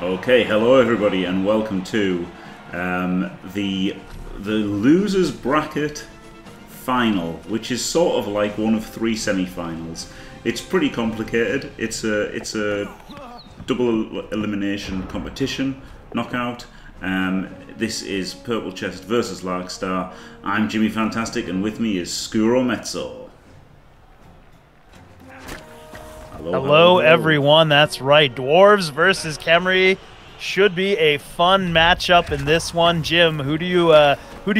Okay, hello everybody, and welcome to the losers bracket final, which is sort of like one of three semi-finals. It's pretty complicated. It's a double elimination competition knockout. This is Purple Chest versus Larkstar. I'm Jimmy Fantastic, and with me is Scuro Mezzo. Hello, everyone. That's right. Dwarfs versus Khemri should be a fun matchup in this one. Jim, who do you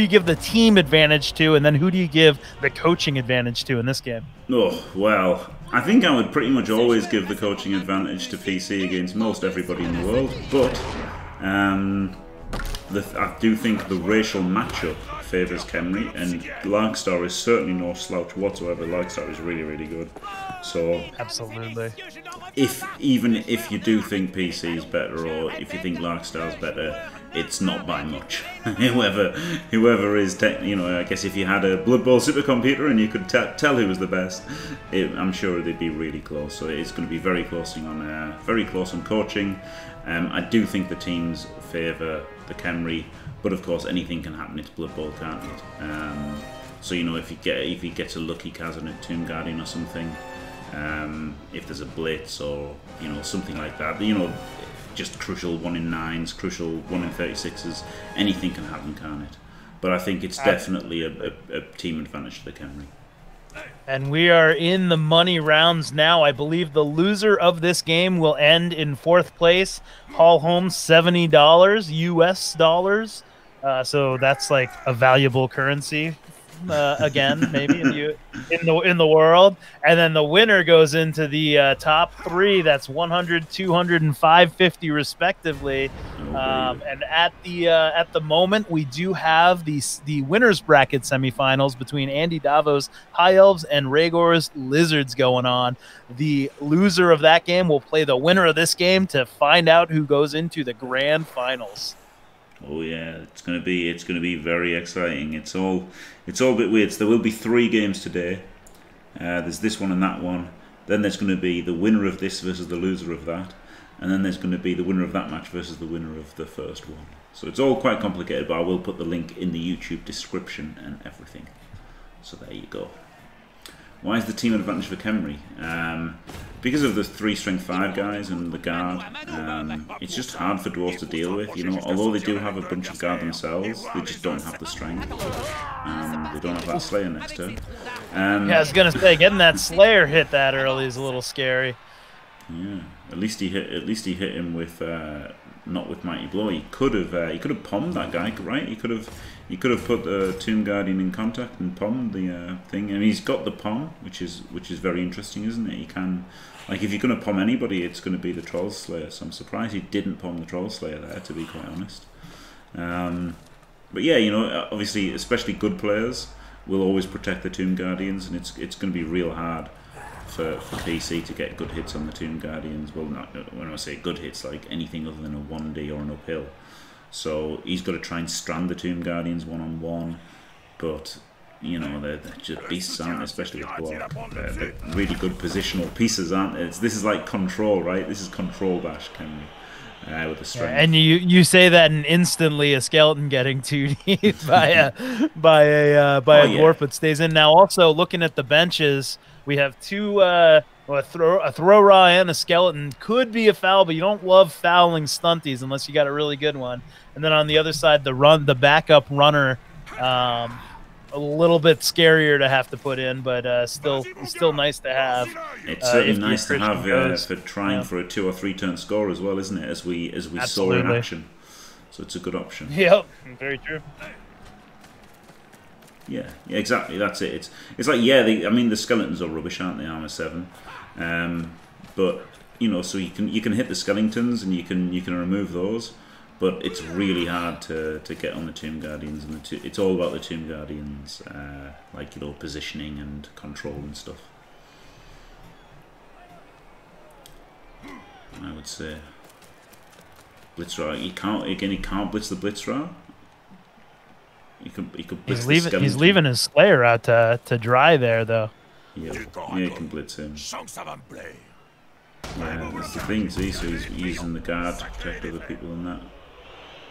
give the team advantage to, and then who do you give the coaching advantage to in this game? Oh, well, I think I would pretty much always give the coaching advantage to PC against most everybody in the world, but I do think the racial matchup favors Khemri, and Larkstar is certainly no slouch whatsoever. Larkstar is really, really good. So absolutely. Even if you do think PC is better, or if you think Larkstar is better, it's not by much. whoever is, you know, I guess if you had a Blood Bowl supercomputer and you could tell who was the best, I'm sure they'd be really close. So it's going to be very close on coaching. I do think the teams favour the Khemri, but of course anything can happen. It's Blood Bowl, can't it? So you know, if he gets a lucky Kazan at Tomb Guardian or something, if there's a blitz or you know something like that, you know, just crucial 1 in 9s, crucial 1 in 36s, anything can happen, can't it? But I think it's definitely a team advantage to the Khemri. And we are in the money rounds now. I believe the loser of this game will end in 4th place. Haul home $70 US dollars. So that's like a valuable currency again, maybe in the world. And then the winner goes into the top 3. That's 100, 200, and 550 respectively. And at the moment, we do have the winners bracket semifinals between Andy Davo's High Elves and Rhaegor's Lizards going on. The loser of that game will play the winner of this game to find out who goes into the grand finals. Oh yeah, it's gonna be very exciting. It's all a bit weird. So there will be 3 games today. There's this one and that one. Then there's going to be the winner of this versus the loser of that. And then there's going to be the winner of that match versus the winner of the first one. So it's all quite complicated, but I will put the link in the YouTube description and everything. So there you go. Why is the team advantage for Khemri? Because of the 3 strength 5 guys and the guard, it's just hard for dwarves to deal with. You know, although they do have a bunch of guard themselves, they just don't have the strength. They don't have that Slayer next to them. Yeah, I was gonna say, getting that Slayer hit that early is a little scary. Yeah, at least he hit him with not with Mighty Blow. He could have pommed that guy, right? He could have put the Tomb Guardian in contact and pommed the thing. And he's got the pom, which is very interesting, isn't it? He can, like, if you're going to pom anybody, it's going to be the Troll Slayer. So I'm surprised he didn't pom the Troll Slayer there, to be quite honest. But yeah, you know, obviously, especially good players will always protect the Tomb Guardians, and it's going to be real hard for PC to get good hits on the Tomb Guardians. Well, not when I say good hits, like anything other than a 1D or an uphill. So he's got to try and strand the Tomb Guardians one-on-one, but you know they're just beasts, aren't they? Especially with block, they're really good positional pieces, aren't they? This is like control, right? This is control bash, Khemri, with the strength. Yeah, and you say that, and instantly a skeleton getting 2D'd by a dwarf, but stays in. Now also looking at the benches, we have two. A throw raw and a skeleton could be a foul, but you don't love fouling stunties unless you got a really good one. And then on the other side, the backup runner, a little bit scarier to have to put in, but still nice to have. It's certainly nice to have for trying for a 2 or 3 turn score as well, isn't it? As we saw in action, so it's a good option. Yep, very true. Yeah, exactly. That's it. It's like, yeah. I mean, the skeletons are rubbish, aren't they? Armor 7. But you know, so you can hit the skeletons and you can remove those, but it's really hard to get on the Tomb Guardians, and it's all about the Tomb Guardians, like, you know, positioning and control and stuff, I would say. Blitzra, he can't blitz the Blitzra. He could blitz. He's leaving his Slayer out to dry there though. Yeah, you can blitz him. Yeah. That's the thing, see, so he's using the guard to protect other people and that.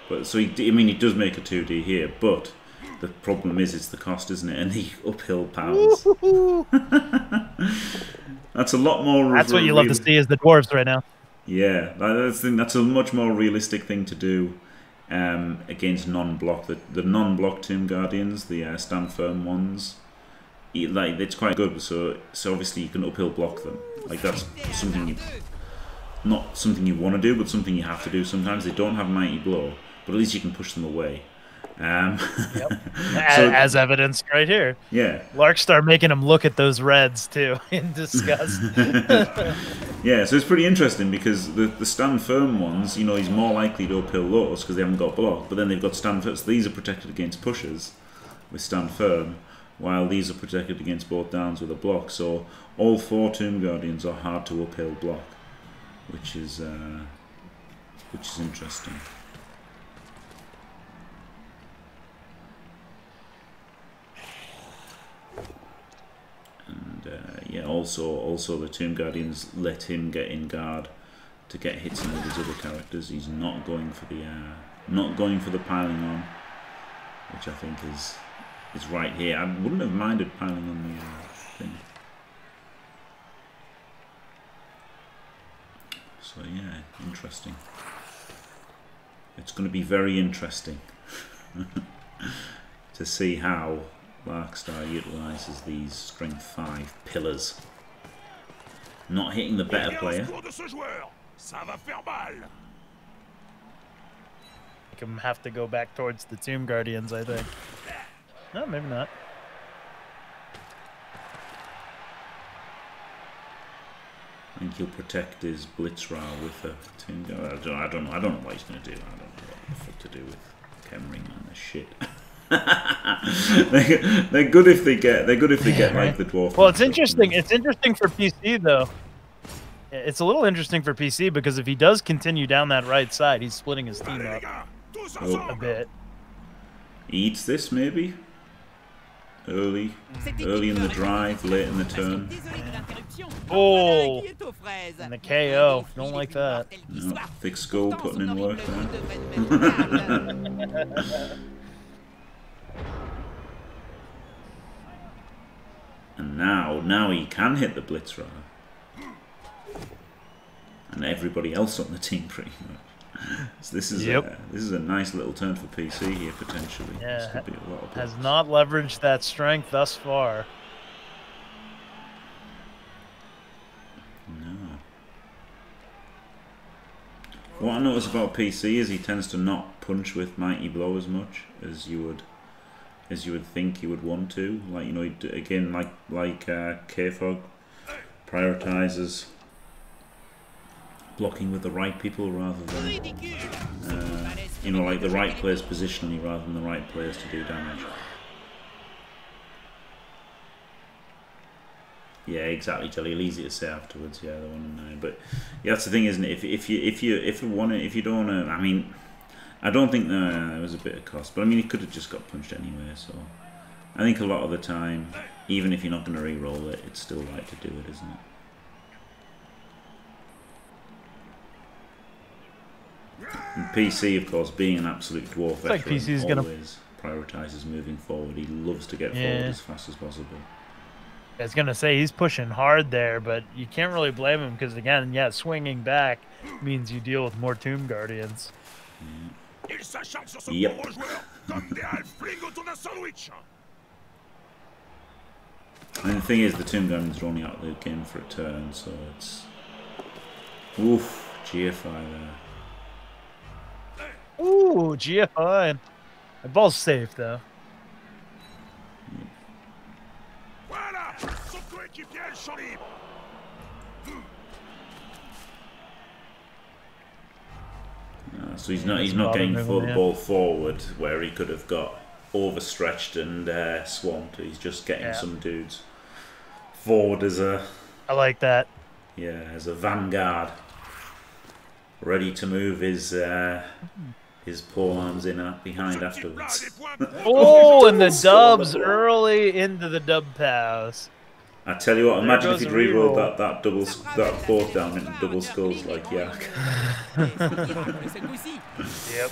But so he, I mean, he does make a 2D here, but the problem is it's the cost, isn't it? And the uphill pounds. That's a lot more. That's what you love to see is the dwarves right now. Yeah, that's a much more realistic thing to do against non-block. The non-block Tomb Guardians, the stand firm ones. Like it's quite good, so obviously you can uphill block them. Like that's something not something you want to do, but something you have to do sometimes. They don't have mighty blow, but at least you can push them away. Yep. So, as evidenced right here. Yeah, Larkstar making him look at those reds too in disgust. Yeah, so it's pretty interesting because the stand firm ones, you know, he's more likely to uphill those because they haven't got block, but then they've got stand firm. So these are protected against pushes with stand firm, while these are protected against both downs with a block. So all four Tomb Guardians are hard to uphill block, which is interesting. And yeah, also the Tomb Guardians let him get in guard to get hits on all these other characters. He's not going for the piling on, which I think is right here. I wouldn't have minded piling on the thing. So yeah, interesting. It's going to be very interesting to see how Larkstar utilises these strength 5 pillars. Not hitting the better player. Make him have to go back towards the Tomb Guardians, I think. No, maybe not. I think he'll protect his Blitzral with a Tomb Guard. I don't know what he's going to do. I don't know what the fuck to do with Khemri, man. This shit. they're good if they get. They're good if they get like the dwarf. Well, it's interesting. It's interesting for PC though. It's a little interesting for PC because if he does continue down that right side, he's splitting his team up a bit. He eats this maybe early in the drive, late in the turn. Oh, and the KO. Don't like that. No, thick skull putting in work there. And now he can hit the Blitzrar. And everybody else on the team pretty much. So this is a nice little turn for PC here potentially. Yeah, this could be a lot of has not leveraged that strength thus far. No. What I notice about PC is he tends to not punch with Mighty Blow as much as you would. As you would think you would want to, like, you know, again, like K-Fog prioritizes blocking with the right people rather than, you know, like the right players positionally rather than the right players to do damage. Yeah, exactly, Jelly. Easy to say afterwards. Yeah, the 1-9. But yeah, that's the thing, isn't it? If you don't wanna, I mean. I don't think there was a bit of cost, but I mean, he could have just got punched anyway, so I think a lot of the time, even if you're not going to re-roll it, it's still right to do it, isn't it? And PC, of course, being an absolute dwarf veteran, like PC's always prioritises moving forward. He loves to get forward as fast as possible. I was going to say, he's pushing hard there, but you can't really blame him because, again, yeah, swinging back means you deal with more Tomb Guardians. Yeah. Yep. And the thing is, the Tomb Guardians are only out of the game for a turn, so it's. Oof, GFI there. Ooh, GFI. The ball's safe, though. Yep. So he's not getting full ball forward where he could have got overstretched and swamped. He's just getting some dudes forward as a. I like that. Yeah, as a vanguard, ready to move his pawns in behind afterwards. Oh, and the dubs early into the dub pass. I tell you what, imagine if he'd rerolled that double, that fourth down into double skulls, like yak. Yep.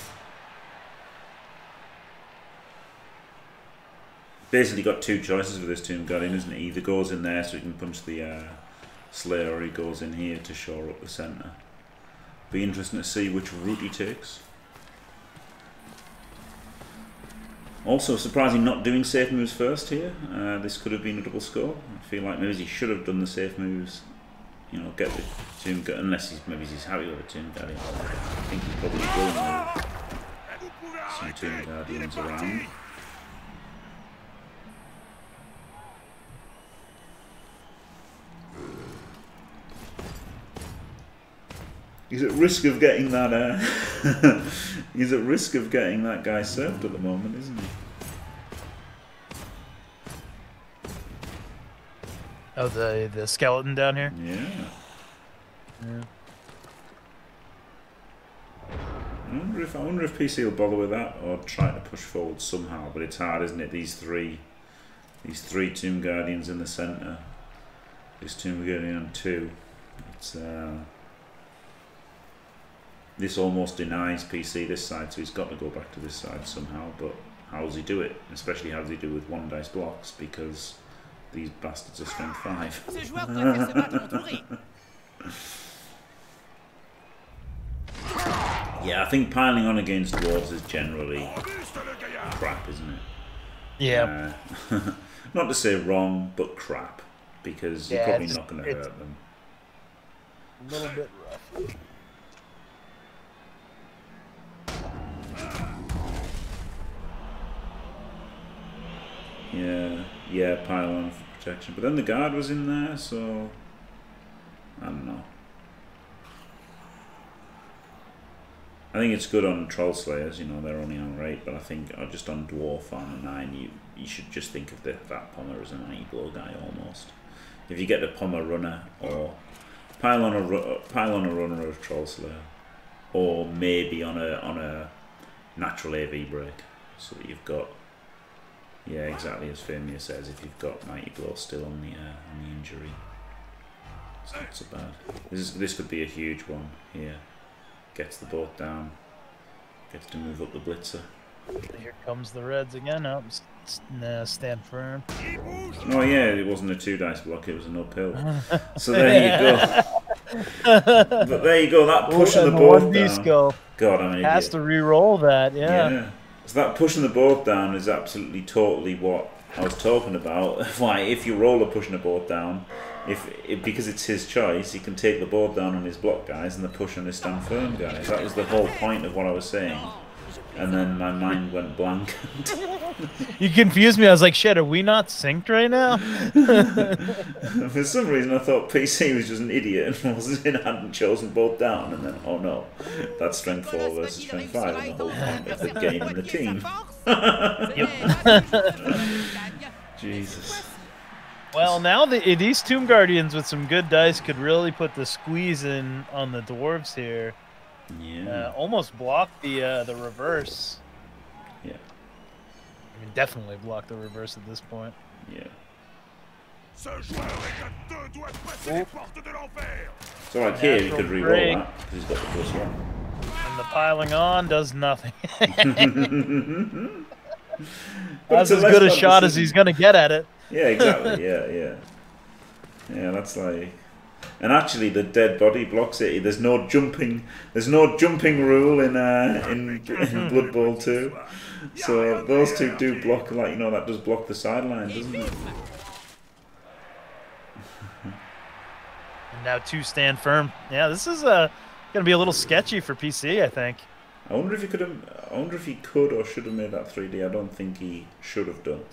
Basically got two choices with this Tomb Guardian, isn't it? He either goes in there so he can punch the Slayer, or he goes in here to shore up the centre. Be interesting to see which route he takes. Also, surprising not doing safe moves first here. This could have been a double score. I feel like maybe he should have done the safe moves. You know, get the Tomb Guardian, unless he's, maybe he's happy with a Tomb Guardian. I think he's probably going with some Tomb Guardians around. He's at risk of getting that. He's at risk of getting that guy served at the moment, isn't he? Oh, the skeleton down here. Yeah. Yeah. I wonder if PC will bother with that or try to push forward somehow. But it's hard, isn't it? These three Tomb Guardians in the centre. This Tomb Guardian on two. It's. This almost denies PC this side, so he's got to go back to this side somehow, but how does he do it? Especially how does he do with one dice blocks, because these bastards are strength 5. Yeah, I think piling on against dwarves is generally crap, isn't it? Yeah. Not to say wrong, but crap, because you're probably not going to hurt them. A little bit rough. Yeah, pile on for protection. But then the guard was in there, so I don't know. I think it's good on Troll Slayers, you know, they're only on 8, but I think just on Dwarf on 9, you should just think of that Pommer as an anti-blow guy almost. If you get the Pommer runner, or pile on a runner or a Troll Slayer, or maybe on a natural AV break, so that you've got. Yeah, exactly as Femia says, if you've got Mighty Blow still on the injury. It's not so bad. This could be a huge one here. Gets the boat down. Gets to move up the blitzer. Here comes the Reds again. Oh, stand firm. Oh yeah, it wasn't a 2-dice block, it was an uphill. So there you go. But there you go, that pushing the boat down. God, I'm an idiot. Has to re-roll that, yeah. So that pushing the board down is absolutely totally what I was talking about. Why, if you roll a pushing the board down, because it's his choice, he can take the board down on his block guys and the push on his stand firm guys. That was the whole point of what I was saying. And then my mind went blank. You confused me. I was like, shit, are we not synced right now? For some reason, I thought PC was just an idiot and hadn't chosen both down. And then, oh no, that's strength 4 versus strength 5 and the whole point of the game and the team. Yep. Jesus. Well, now these Tomb Guardians with some good dice could really put the squeeze in on the dwarves here. Yeah. Almost blocked the reverse. Yeah. I mean, definitely blocked the reverse at this point. Yeah. So like here, you could reroll that because he's got the first one. And the piling on does nothing. That's as good a shot as he's gonna get at it. Yeah, exactly. Yeah, that's like. And actually, the dead body blocks it. There's no jumping. There's no jumping rule in Blood Bowl 2. So those two do block. Like that does block the sideline, doesn't it? And now two stand firm. Yeah, this is gonna be a little sketchy for PC, I think. I wonder if he could or should have made that 3D. I don't think he should have done.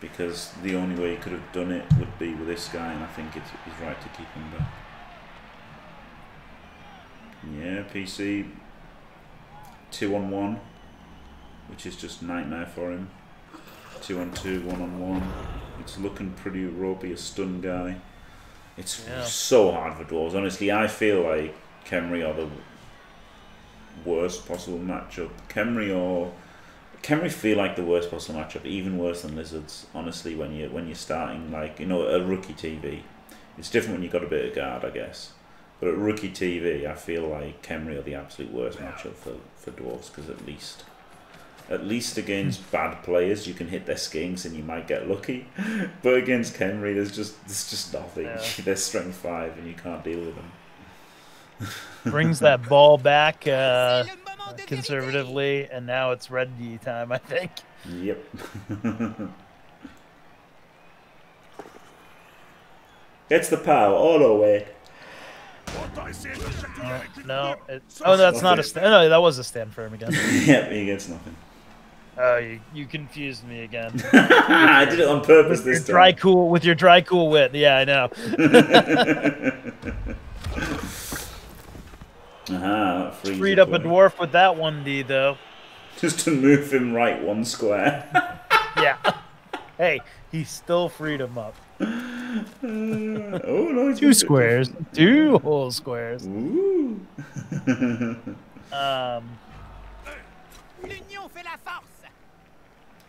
Because the only way he could have done it would be with this guy, and I think it's right to keep him back. Yeah, PC 2-on-1, which is just a nightmare for him. 2-on-2, 1-on-1. It's looking pretty ropey, a stun guy. It's so hard for dwarves. Honestly, I feel like Khemri are the worst possible matchup. Khemri or Khemri feel like the worst possible matchup, even worse than Lizards, honestly, when you're starting, like, you know, a rookie TV. It's different when you've got a bit of guard, I guess. But at rookie TV, I feel like Khemri are the absolute worst matchup for Dwarfs, because at least against bad players, you can hit their skinks and you might get lucky. But against Khemri, there's just nothing. Yeah. They're strength 5 and you can't deal with them. Brings that ball back conservatively, and now it's red D time, I think. Yep. It's the power all away. No, oh, that's not a stand. No, that was a stand firm again. Yep, he gets nothing. Oh, you confused me again. I did it on purpose this time. With your dry cool wit. Yeah, I know. Freed up a dwarf with that 1D, though. Just to move him right 1 square. Yeah. Hey, he still freed him up. Oh, no, 2 squares. 2 whole squares. Ooh.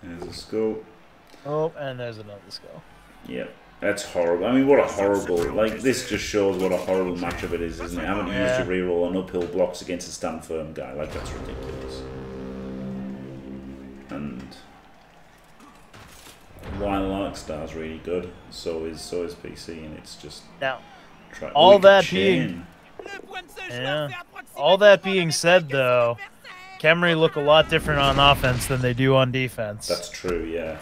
There's a skull. Oh, and there's another skull. Yep. That's horrible. I mean, what a horrible... Like, this just shows what a horrible matchup it is, isn't it? I haven't used a reroll on uphill blocks against a stand firm guy. Like, that's ridiculous. And... while Larkstar's really good, so is PC, and it's just now. All that being, all that being said, though, Khemri look a lot different on offense than they do on defense. That's true, yeah.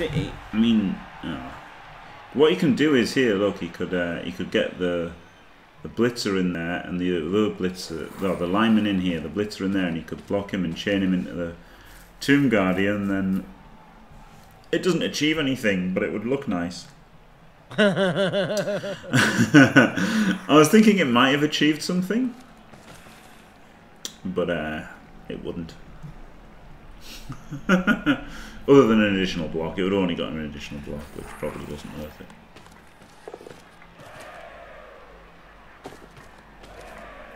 I mean, what he can do is here. Look, he could get the blitzer in there, and the other blitzer, well, the lineman in here, the blitzer in there, and he could block him and chain him into the Tomb Guardian, and then. It doesn't achieve anything, but it would look nice. I was thinking it might have achieved something, but it wouldn't. Other than an additional block, it would only got an additional block, which probably wasn't worth it.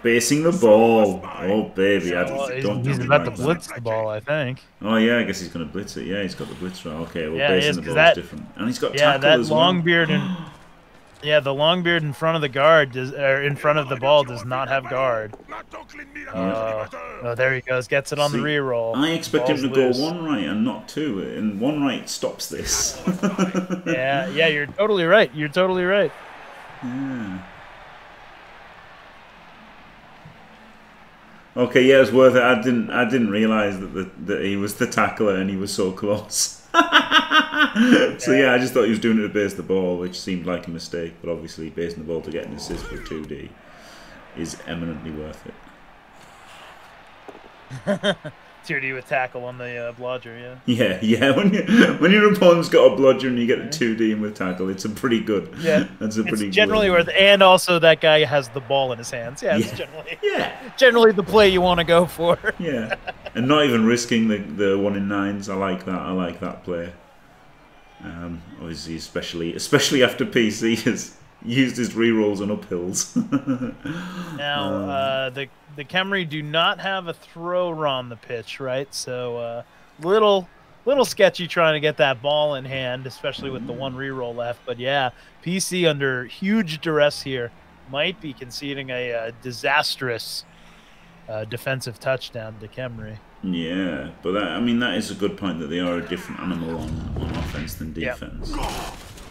Basing the ball. Oh, baby. He's about to blitz the ball, I think. Oh, yeah, I guess he's going to blitz it. Yeah, he's got the blitzer. Okay, well, yeah, basing the ball is different. And he's got tackle as well. Yeah, the long beard in front of the guard, or in front of the ball, does not have guard. Oh, there he goes. Gets it on the reroll. I expect him to go 1 right and not 2, and 1 right stops this. Yeah, you're totally right. You're totally right. Yeah. Okay, yeah, it was worth it. I didn't realize that he was the tackler and he was so close. So yeah, I just thought he was doing it to base the ball, which seemed like a mistake. But obviously, basing the ball to get an assist for 2D is eminently worth it. 2D with tackle on the bludger, yeah. Yeah. When your opponent's got a bludger and you get a 2D and with tackle, it's a pretty good. Yeah, that's a pretty. It's generally good. And also that guy has the ball in his hands. Yeah, it's generally the play you want to go for. Yeah, and not even risking the 1 in 9s. I like that. I like that play. Obviously, especially after PC has used his rerolls on uphills. Now the Khemri do not have a thrower on the pitch, right? So little sketchy trying to get that ball in hand, especially with the 1 reroll left. But yeah, PC under huge duress here might be conceding a disastrous defensive touchdown to Khemri. Yeah, but that is a good point that they are a different animal on offense than defense.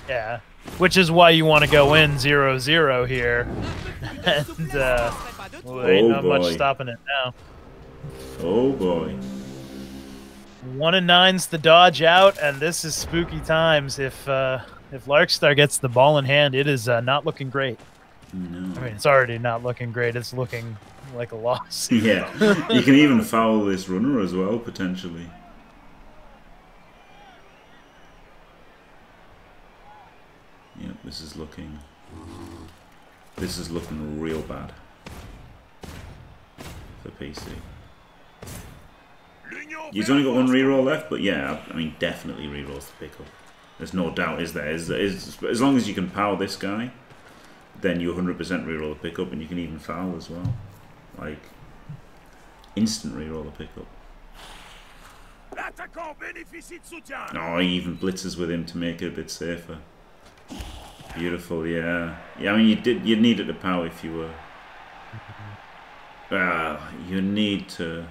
Yeah. Which is why you want to go in 0-0 here. And ain't not much stopping it now. Oh, boy. 1 in 9's the dodge out, and this is spooky times. If Larkstar gets the ball in hand, it is not looking great. No. I mean, it's already not looking great. It's looking like a loss. Yeah. You can even foul this runner as well, potentially. Yep, this is looking real bad for PC. He's only got 1 reroll left, but yeah, I mean, definitely rerolls the pickle. There's no doubt, is there? As long as you can power this guy, then you 100% reroll the pickup, and you can even foul as well. Like, instant reroll the pickup. Oh, he even blitzes with him to make it a bit safer. Beautiful, yeah. Yeah, I mean, you needed the power if you were... Well, you need to...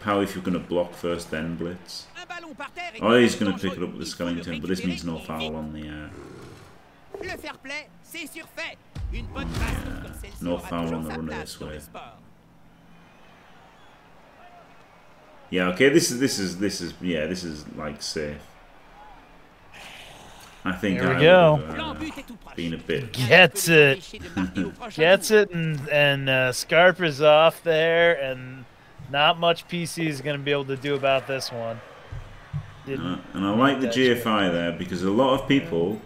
Power if you're going to block first, then blitz. Oh, he's going to pick it up with the skeleton, but this means no foul on the... Yeah, no foul on the runner this way. Yeah, okay, this is like safe. I think there we go. Being a bit gets it, gets it, and Scarp is off there, and not much PC is going to be able to do about this one. And I like the GFI there because a lot of people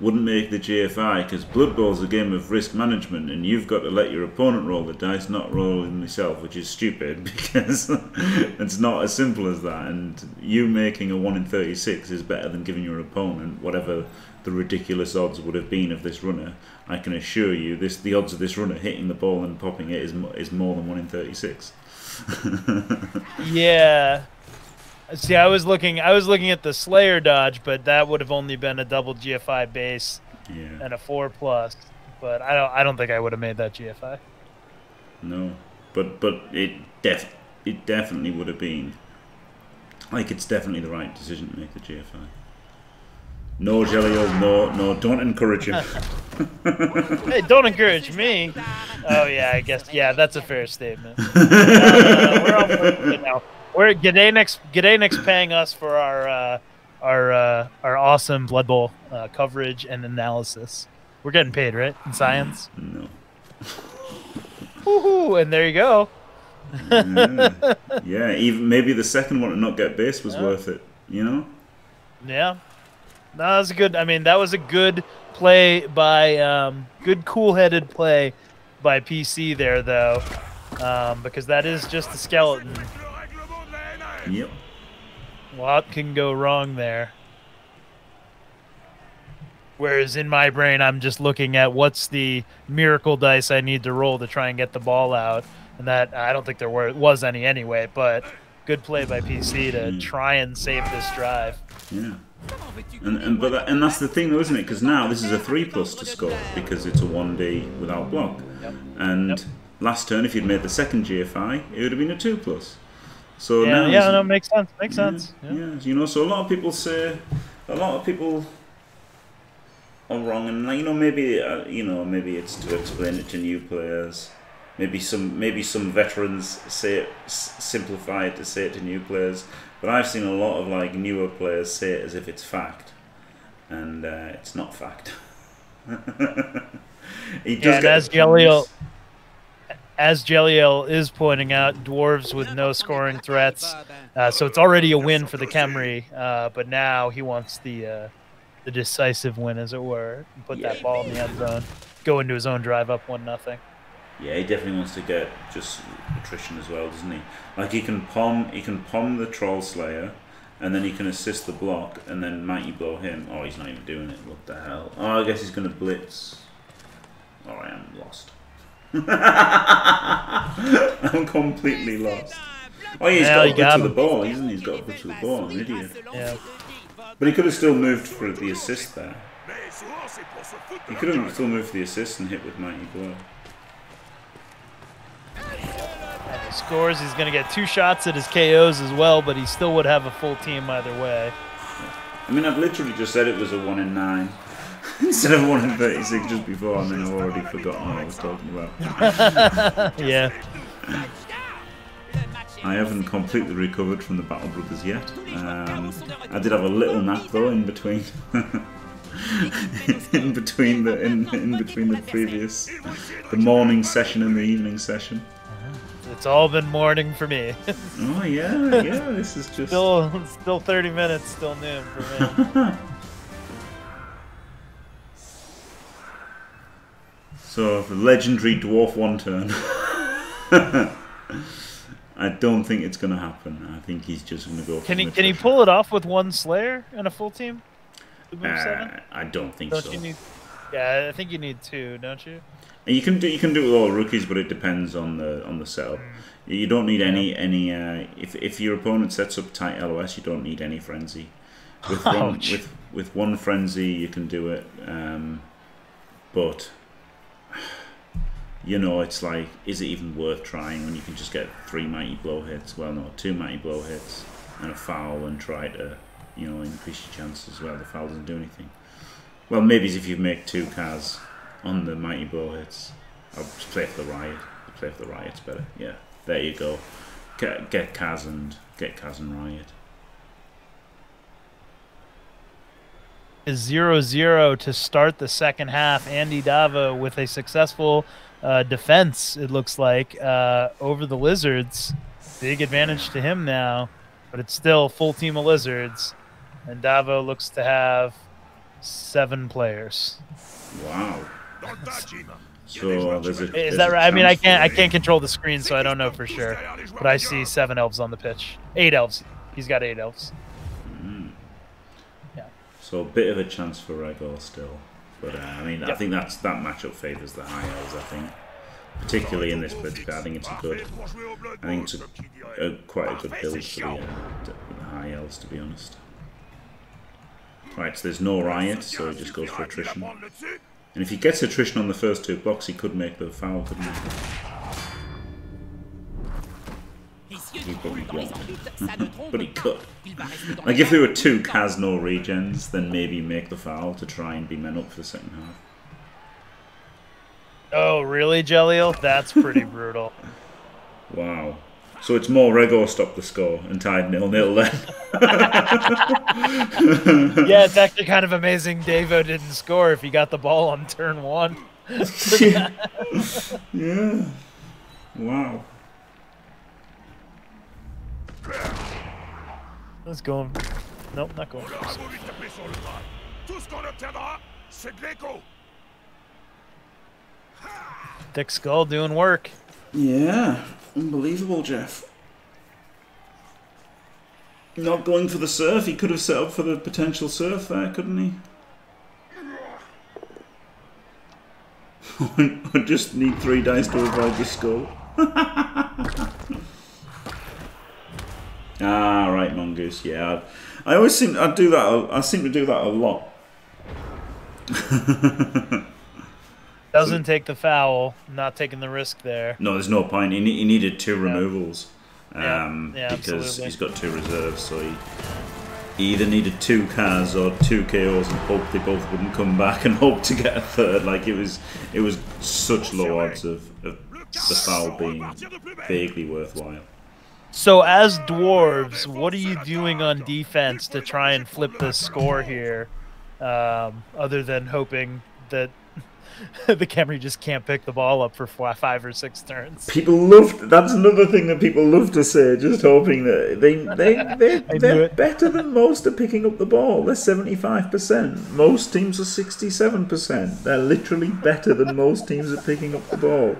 wouldn't make the GFI because Blood Bowl is a game of risk management, and you've got to let your opponent roll the dice, not rolling yourself, which is stupid because it's not as simple as that. And you making a 1 in 36 is better than giving your opponent whatever the ridiculous odds would have been of this runner. I can assure you, the odds of this runner hitting the ball and popping it is more than 1 in 36. Yeah. See, I was looking at the Slayer dodge, but that would have only been a double GFI base and a 4+. But I don't think I would have made that GFI. No, but it definitely would have been. Like, it's definitely the right decision to make the GFI. No, Jelio, no, don't encourage him. Hey, don't encourage me. Oh yeah, I guess that's a fair statement. We're on board now. G'day next paying us for our awesome Blood Bowl coverage and analysis. We're getting paid, right? In science? No. Woohoo! And there you go. Yeah, even maybe the second one to not get base was worth it, you know? Yeah. No, that was good. I mean, that was a good play by good cool-headed play by PC there though. Because that is just the skeleton. Yep. A lot can go wrong there. Whereas in my brain, I'm just looking at what's the miracle dice I need to roll to try and get the ball out. And that, I don't think there was any anyway, but good play by PC to try and save this drive. Yeah. And that's the thing though, isn't it? Because now this is a 3+ to score because it's a 1D without block. Yep. And last turn, if you'd made the second GFI, it would have been a 2+. So now no, makes sense. Makes sense. Yeah. You know, so a lot of people are wrong, and maybe it's to explain it to new players. Maybe some veterans simplify it to say it to new players. But I've seen a lot of like newer players say it as if it's fact, and it's not fact. As Jeliel is pointing out, Dwarves with no scoring threats, so it's already a win for the Khemri, but now he wants the decisive win, as it were, and put that ball in the end zone, go into his own drive up 1-0. Yeah, he definitely wants to get just attrition as well, doesn't he? Like, he can pom the Troll Slayer, and then he can assist the block, and then Mighty Blow him. Oh, he's not even doing it, what the hell. Oh, I guess he's going to blitz. Oh, I am lost. I'm completely lost. Oh, yeah, he's got a good to the ball, isn't he? He's got a good to the ball, an idiot. Yeah. But he could have still moved for the assist there. He could have still moved for the assist and hit with Mighty Blow. And he scores. He's going to get 2 shots at his KOs as well, but he still would have a full team either way. I mean, I've literally just said it was a 1 in 9. Instead of 1 in 36 just before, I mean, I've already forgotten what I was talking about. Yeah. I haven't completely recovered from the Battle Brothers yet. I did have a little nap though in between. in between the morning session and the evening session. It's all been morning for me. Oh yeah. This is just still 30 minutes, still noon for me. So, the legendary Dwarf 1 turn. I don't think it's going to happen. I think he's just going to go for Can he pull it off with 1 Slayer and a full team? I don't think so. You need, I think you need 2, don't you? And you can do it with all rookies, but it depends on the setup. You don't need any if your opponent sets up tight LOS, you don't need any frenzy. With one frenzy, you can do it, but you know, it's like, is it even worth trying when you can just get 3 mighty blow hits? Well, no, 2 mighty blow hits and a foul, and try to, you know, increase your chances. Well, the foul doesn't do anything. Well, maybe if you make 2 Kaz on the mighty blow hits. I'll just play for the riot. I'll play for the riot's better. Yeah, there you go. Get Kaz and riot. It's 0-0 to start the second half. Andy Davo with a successful defense, it looks like, over the Lizards. Big advantage to him now, but it's still full team of Lizards. And Davo looks to have 7 players. Wow. So is that right? I mean, I can't control the screen, so I don't know for sure. But I see 7 elves on the pitch. 8 elves. He's got 8 elves. So a bit of a chance for Rhaegor still, but I mean, I think that matchup favours the high elves. I think, particularly in this Blitzpit, I think it's a good, quite a good build for the high elves, to be honest. Right, so there's no riot, so he just goes for attrition. And if he gets attrition on the first 2 blocks, he could make the foul, couldn't he? He probably blocked it. But he could. Like, if there were 2 Kaz no regens, then maybe make the foul to try and be men up for the second half. Oh, really, Jelliel? That's pretty brutal. Wow. So it's more Rhaegor stopped the score and tied 0-0 then. Yeah, it's actually kind of amazing Davo didn't score if he got the ball on turn 1. Yeah. Yeah. Wow. Let's go. Nope, not going. Thick Skull doing work. Yeah. Unbelievable, Jeff. Not going for the surf. He could have set up for the potential surf there, couldn't he? I just need 3 dice to avoid the skull. Ah, right, Mongoose. Yeah, I always seem I do that. I seem to do that a lot. Doesn't take the foul. Not taking the risk there. No, there's no point. He needed 2 removals, because absolutely. He's got 2 reserves. So he either needed 2 Kaz or 2 KOs and hoped they both wouldn't come back and hoped to get a 3rd. Like, it was such low odds of the foul being vaguely worthwhile. So as Dwarves, what are you doing on defense to try and flip the score here, other than hoping that the Khemri just can't pick the ball up for 5 or 6 turns? People love... That's another thing that people love to say, just hoping that... They're better than most at picking up the ball. They're 75%. Most teams are 67%. They're literally better than most teams at picking up the ball.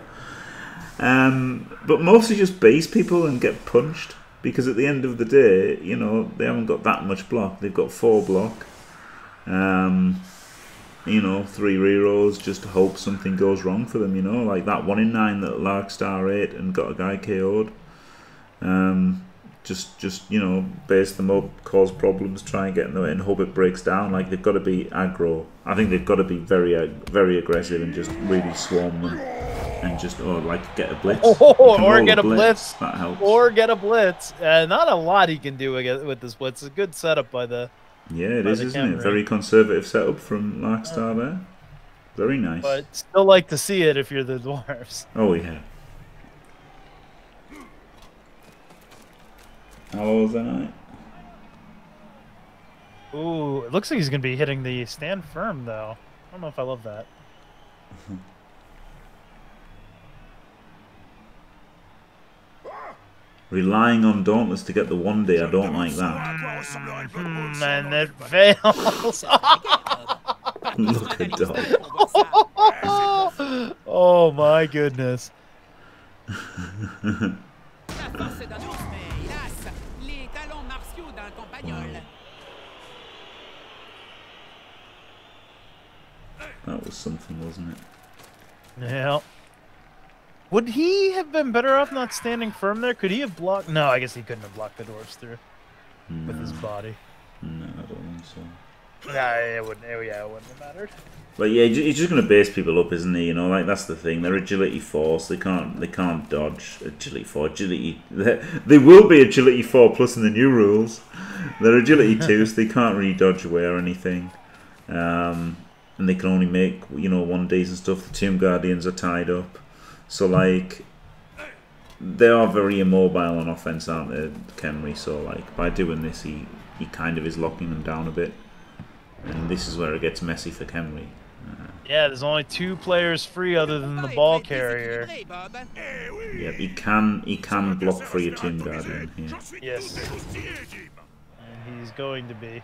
But mostly just base people and get punched, because at the end of the day, you know, they haven't got that much block. They've got 4 block, you know, 3 rerolls just to hope something goes wrong for them, you know, like that 1 in 9 that Larkstar ate and got a guy KO'd. Just you know, base them up, cause problems, try and get in the way and hope it breaks down. Like, they've got to be aggro. I think they've got to be very, very aggressive and just really swarm them. And just, or like, get a blitz. Oh, or get a blitz. That helps. Or get a blitz. Not a lot he can do with this blitz. It's a good setup by the... Yeah, it is, isn't it? Very conservative setup from Larkstar there. Very nice. But still like to see it if you're the Dwarves. Oh, yeah. How old is that night? Ooh, it looks like he's going to be hitting the stand firm, though. I don't know if I love that. Relying on Dauntless to get the 1-day, I don't like that. And it fails. Look at Dog. Oh my goodness. That was something, wasn't it? Yeah. Would he have been better off not standing firm there? Could he have blocked? No, I guess he couldn't have blocked the dwarves through with his body. No, I don't think so. Nah, it wouldn't. Yeah, it wouldn't have mattered. Like, yeah, he's just gonna base people up, isn't he? You know, like that's the thing. They're agility force. They can't dodge. Agility 4. They will be agility 4 plus in the new rules. They're agility 2, so they can't really dodge away or anything. And they can only make, you know, 1Ds and stuff. The Tomb Guardians are tied up, so like they are very immobile on offense, aren't they, Khemri? So like by doing this, he kind of is locking them down a bit, and this is where it gets messy for Khemri. Yeah, there's only 2 players free other than the ball carrier. Yeah, he can block for your Tomb Guardian. Yeah. Yes, and he's going to be.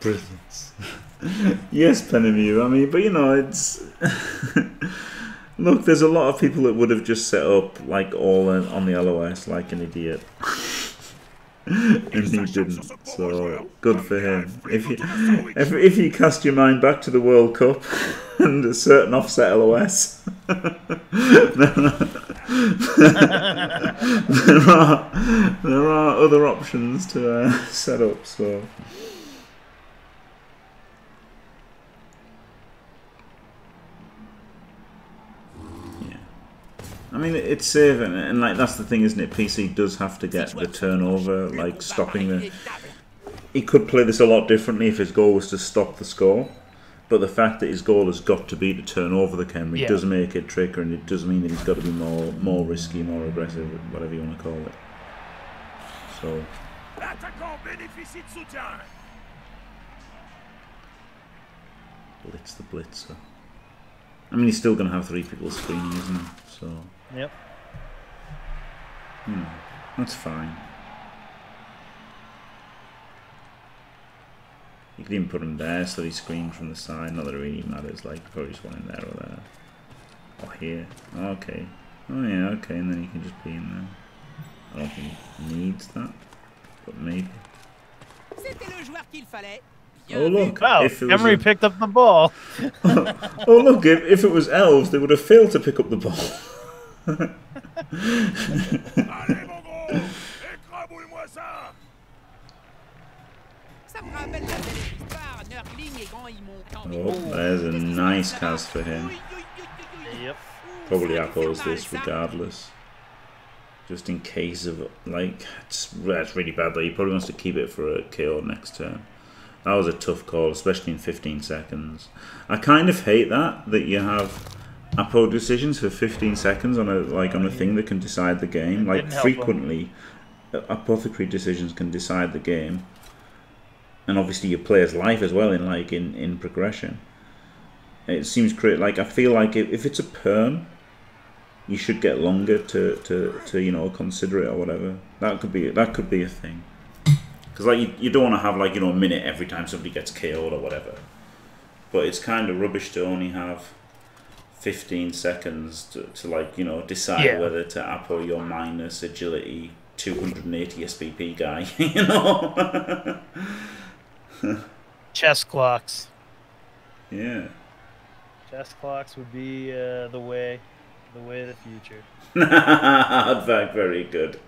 Brilliant. Yes, Penemu. I mean, but you know, it's look. There's a lot of people that would have just set up like all on the LOS like an idiot, and he didn't. So good for him. If you cast your mind back to the World Cup and a certain offset LOS, there are other options to set up. So. I mean, it's saving, and like that's the thing, isn't it? PC does have to get the turnover, like stopping the. He could play this a lot differently if his goal was to stop the score, but the fact that his goal has got to be to turn over the Khemri does make it trickier, and it does mean that he's got to be more risky, more aggressive, whatever you want to call it. So. Blitz the blitzer. I mean, he's still going to have 3 people screening, isn't he? So. Yep. Hmm. That's fine. You could even put him there so he screened from the side. Not that it really matters, like, you probably just want him there or there. Or here. Oh, okay. Oh, yeah, okay, and then he can just be in there. I don't think he needs that. But maybe. Oh, look. Wow, Khemri picked up the ball. Oh, look, if it was elves, they would have failed to pick up the ball. Oh, there's a nice cast for him. Yep. Probably apples this regardless. Just in case of, like, that's really bad, but he probably wants to keep it for a KO next turn. That was a tough call, especially in 15 seconds. I kind of hate that you have Apo decisions for 15 seconds on a thing that can decide the game. Like frequently, apothecary decisions can decide the game, and obviously your player's life as well in progression. It seems great. Like I feel like if it's a perm, you should get longer to you know consider it or whatever. That could be a thing. Because like you don't want to have like you know a minute every time somebody gets KO'd or whatever, but it's kind of rubbish to only have 15 seconds to like you know decide whether to Apo your minus agility 280 SPP guy, you know. Chess clocks. Yeah. Chess clocks would be the way of the future. Very good.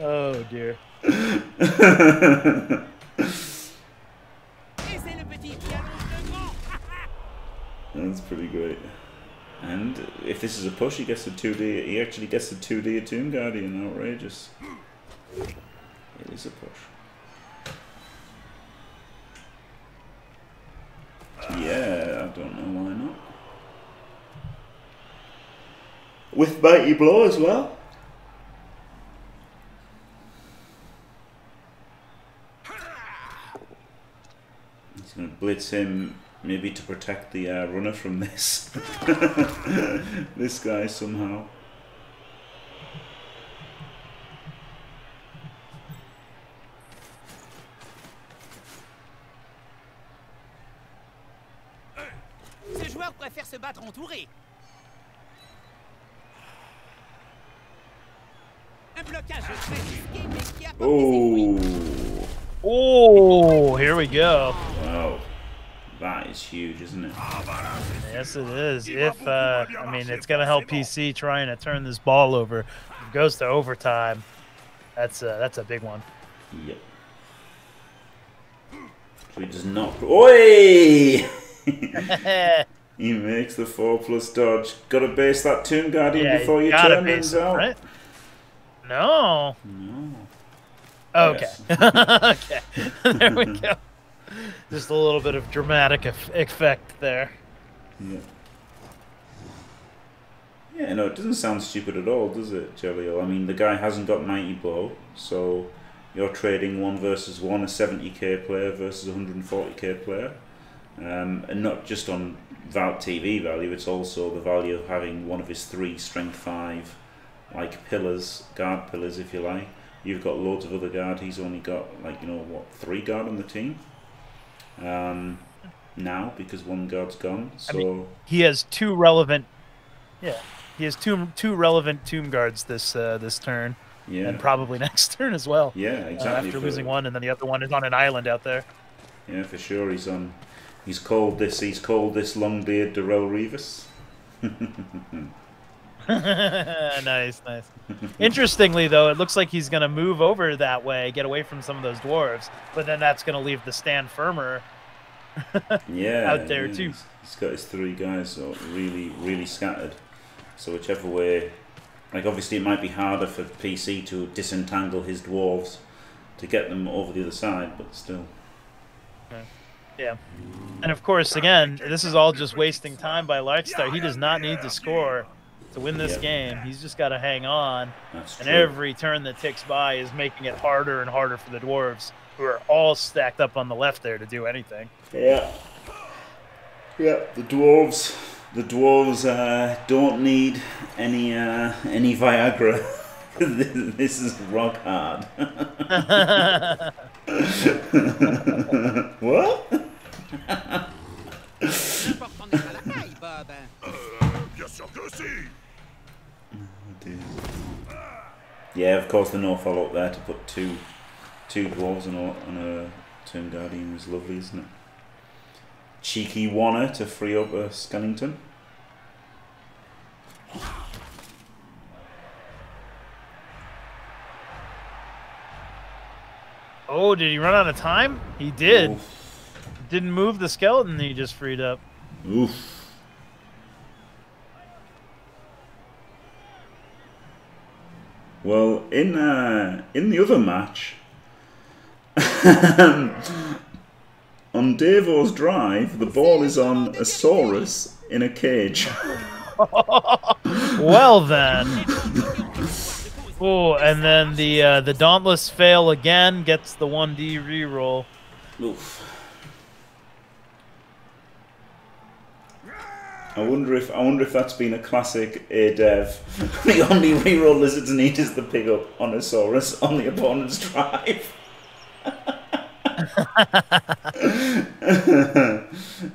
Oh dear. That's pretty great. And if this is a push, he gets a 2D. He actually gets a 2D Tomb Guardian. Outrageous. It is a push. Yeah, I don't know why not. With Mighty Blow as well. He's going to blitz him, maybe to protect the runner from this. This guy somehow. préfère se battre entouré. Un blocage très risqué, mais qui a oh. Oh, here we go. Wow. That is huge, isn't it? Yes, it is. If, I mean, it's going to help PC trying to turn this ball over. If it goes to overtime, that's a big one. Yep. So he does not... Oi! He makes the 4+ dodge. Got to base that Tomb Guardian before you turn it out. Right? No. No. Okay. Yes. Okay. There we go. Just a little bit of dramatic effect there. Yeah. Yeah, no, it doesn't sound stupid at all, does it, Jelio? I mean, the guy hasn't got Mighty Blow, so you're trading 1 versus 1, a 70k player versus a 140k player. And not just on TV value, it's also the value of having one of his 3 strength 5, like pillars, guard pillars, if you like. You've got loads of other guard. He's only got, like, you know, what, 3 guard on the team? Now, because 1 guard's gone, so... I mean, he has 2 relevant... Yeah, he has two relevant tomb guards this this turn, yeah, and probably next turn as well. Yeah, exactly. After losing one, and then the other one is on an island out there. Yeah, for sure. He's on. He's called this. He's called this long-beard Darrell Revis. Nice, nice. Interestingly, though, it looks like he's going to move over that way, get away from some of those dwarves, but then that's going to leave the stand firmer. Yeah, out there too. He's got his 3 guys, so really, really scattered. So whichever way, like obviously it might be harder for PC to disentangle his dwarves to get them over the other side, but still. Okay. Yeah, and of course, again, this is all just wasting time by Larkstar. He does not need to score to win this game. He's just got to hang on. That's true. Every turn that ticks by is making it harder and harder for the dwarves, who are all stacked up on the left there, to do anything. Yeah. Yeah, the dwarves don't need any Viagra. This is rock hard. What? Yeah, of course the no follow up there to put two dwarves on a Tomb Guardian is lovely, isn't it? Cheeky wanna to free up a Scannington. Oh, did he run out of time? He did. Oof. Didn't move the skeleton he just freed up. Oof. Well, in the other match, on Davo's drive, the ball is on a Saurus in a cage. Well then. Oh, and then the Dauntless fail again, gets the 1D reroll. Oof. I wonder if that's been a classic ADEV. The only reroll lizards need is the pig up on a Saurus on the opponent's drive.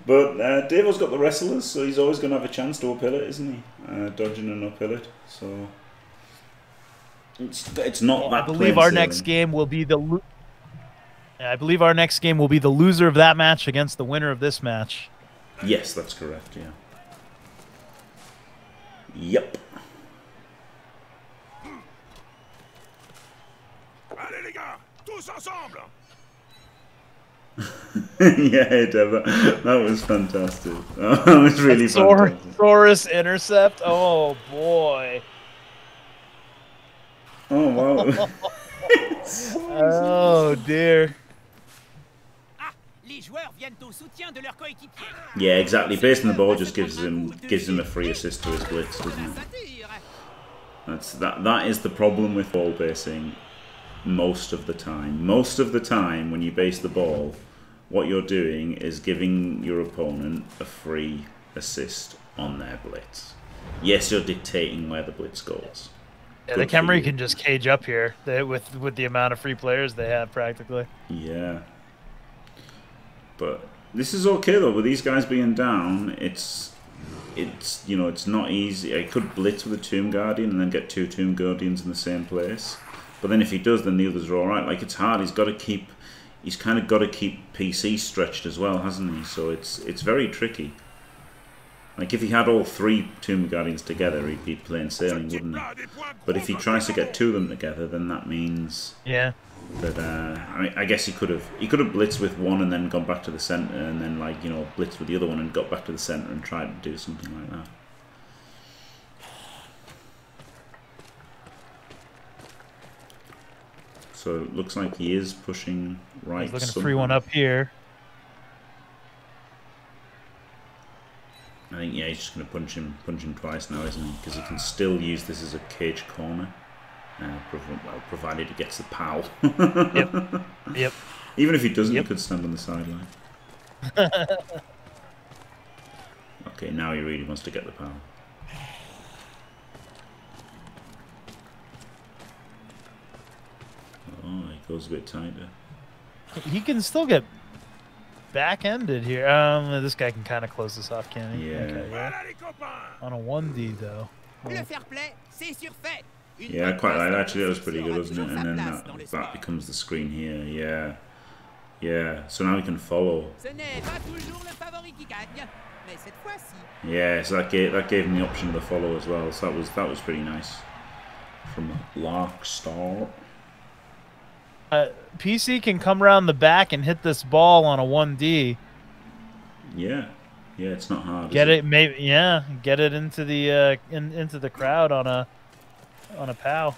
But Davo's got the wrestlers, so he's always going to have a chance to up-hill it, isn't he? Dodging and up-hill it, so it's not that. I believe our next game will be the. I believe our next game will be the loser of that match against the winner of this match. Yes, that's correct. Yeah. Yep. Allez les gars, tous ensemble. Yeah, Deva, that was fantastic. That was really fantastic. Saurus intercept. Oh boy. Oh wow. Oh dear. Yeah, exactly. Basing the ball just gives him a free assist to his blitz, doesn't it? That is the problem with ball basing most of the time. Most of the time when you base the ball, what you're doing is giving your opponent a free assist on their blitz. Yes, you're dictating where the blitz goes. Yeah, the Khemri can just cage up here with the amount of free players they have practically. Yeah. But this is okay though, with these guys being down, it's it's, you know, it's not easy. I could blitz with a Tomb Guardian and then get two Tomb Guardians in the same place. But then if he does, then the others are all right. Like, it's hard. He's got to keep, he's kind of got to keep PC stretched as well, hasn't he? So it's very tricky. Like, if he had all three Tomb Guardians together, he'd be plain sailing, wouldn't he? But if he tries to get two of them together, then that means, yeah, that I mean, I guess he could have blitzed with one and then gone back to the center, and then, like, you know, blitzed with the other one and got back to the center and tried to do something like that. So it looks like he is pushing right. He's looking to free one up here. I think, yeah, he's just going to punch him twice now, isn't he? Because he can still use this as a cage corner, provided he gets the pal. Yep. Yep. Even if he doesn't, yep, he could stand on the sideline. Okay, now he really wants to get the pal. Oh, he goes a bit tighter. He can still get back-ended here. This guy can kind of close this off, can he? Yeah. Okay, yeah. On a 1D, though. Yeah, quite right. Actually, that was pretty good, wasn't it? And then that becomes the screen here. Yeah. Yeah. So now we can follow. Yeah, so that gave him the option to follow as well. So that was pretty nice from Larkstar. PC can come around the back and hit this ball on a 1D. Yeah, yeah, it's not hard. Get it, maybe. Yeah, get it into the into the crowd on a POW.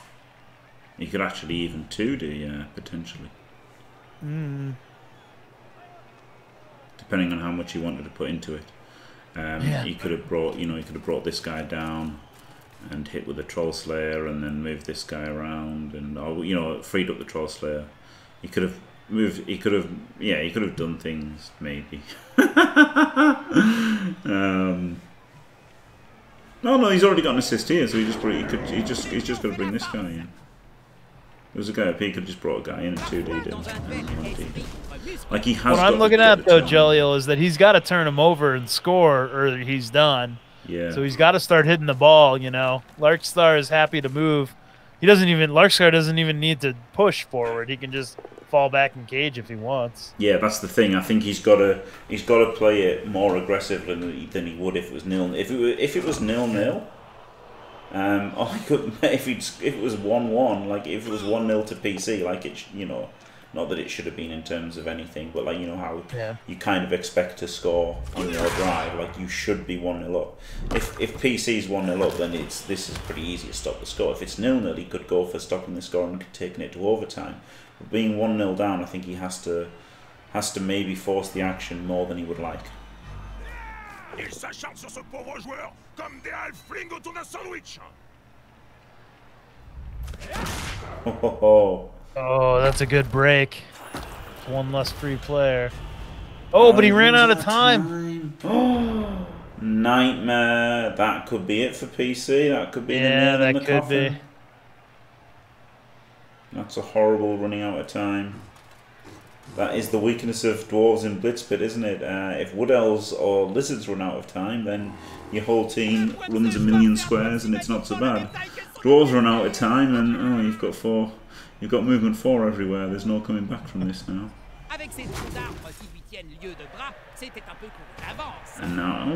You could actually even 2D, yeah, potentially. Mm. Depending on how much you wanted to put into it, yeah, you could have brought, you know, you could have brought this guy down and hit with a Troll Slayer, and then move this guy around, and, you know, freed up the Troll Slayer. He could have moved. He could have, yeah, he could have done things maybe. No, he's already got an assist here, so he just he's just going to bring this guy in. There was a guy up here, could have just brought a guy in and 2D did. Like, he has. What I'm looking at though, Jeliel, is that he's got to turn him over and score, or he's done. Yeah. So he's got to start hitting the ball, you know. Larkstar is happy to move. He doesn't even, Larkstar doesn't even need to push forward. He can just fall back and cage if he wants. Yeah, that's the thing. I think he's got to play it more aggressively than he would if it was nil. If it was 0-0, if it was 1-1, like if it was 1-0 to PC, like it, you know, not that it should have been in terms of anything, but, like, you know how, yeah, you kind of expect to score on your drive. Like, you should be 1-0 up. If PC's 1-0 up, then this is pretty easy to stop the score. If it's 0-0, he could go for stopping the score and taking it to overtime. But being 1-0 down, I think he has to maybe force the action more than he would like. Ho ho ho. Oh, that's a good break. One less free player. Oh, but he ran out of time. Oh, nightmare. That could be it for PC. That could be, yeah, the nail in the coffin. Yeah, that could be. That's a horrible running out of time. That is the weakness of Dwarves in Blitzpit, isn't it? If Wood Elves or Lizards run out of time, then your whole team runs a million squares and it's not so bad. Dwarves run out of time and, oh, you've got four. You've got movement 4 everywhere. There's no coming back from this now. And now,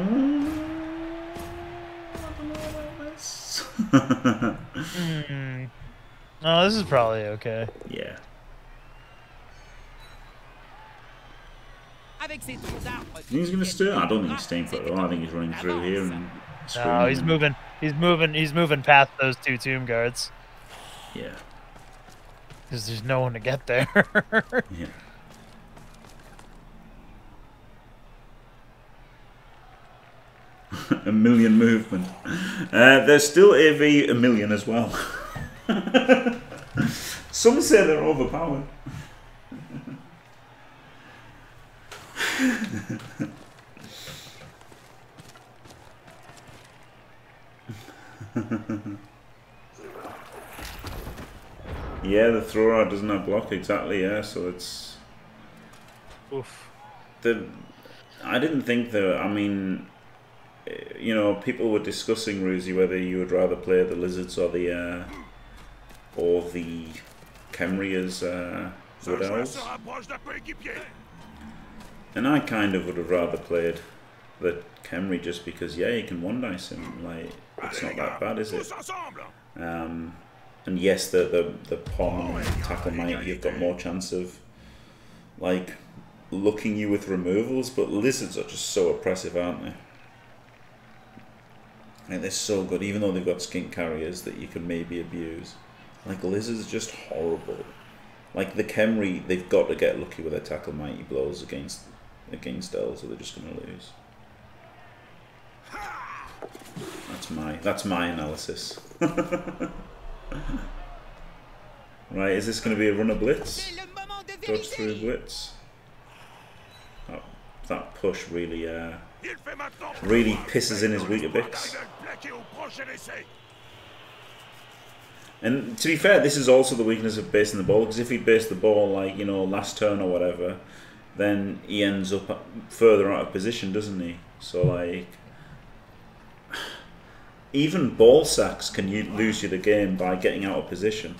oh, this is probably okay. Yeah. He's gonna stir. I don't think he's staying put at all. I think he's running through here and screaming. No, he's moving past those two tomb guards. Yeah. Because there's no one to get there. Yeah. A million movement. There's still AV a million as well. Some say they're overpowered. Yeah, the thrower doesn't have block, exactly, yeah, so it's... Oof. I didn't think that, I mean... you know, people were discussing, Ruzi, whether you would rather play the lizards or the Khemri as wood elves. And I kind of would have rather played the Khemri just because, yeah, you can one dice him. Like, it's not that bad, is it? And yes, the pawn and tackle might, you've got more chance of like looking you with removals, but lizards are just so oppressive, aren't they? Like, they're so good, even though they've got skink carriers that you can maybe abuse. Like, lizards are just horrible. Like, the Khemri, they've got to get lucky with their tackle mighty blows against elves, or they're just going to lose. That's my analysis. Right, is this going to be a runner blitz? Dodge through blitz. That push really really pisses in his weaker bits. And to be fair, this is also the weakness of basing the ball, because if he based the ball, like, you know, last turn or whatever, then he ends up further out of position, doesn't he? So, like, even ball sacks can lose you the game by getting out of position.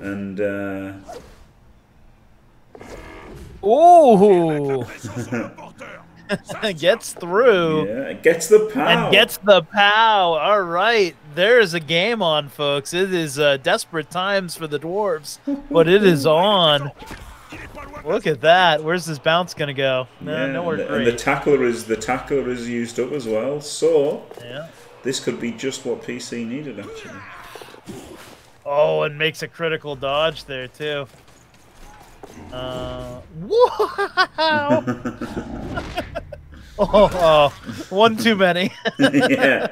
And, ooh! Gets through. Yeah, gets the pow. And gets the pow. All right. There is a game on, folks. It is desperate times for the Dwarves, but it is on. Look at that. Where's this bounce going to go? No, yeah, nowhere great. And the tackler is used up as well, so yeah. This could be just what PC needed, actually. Oh, and makes a critical dodge there, too. Wow! oh, one too many. Yeah.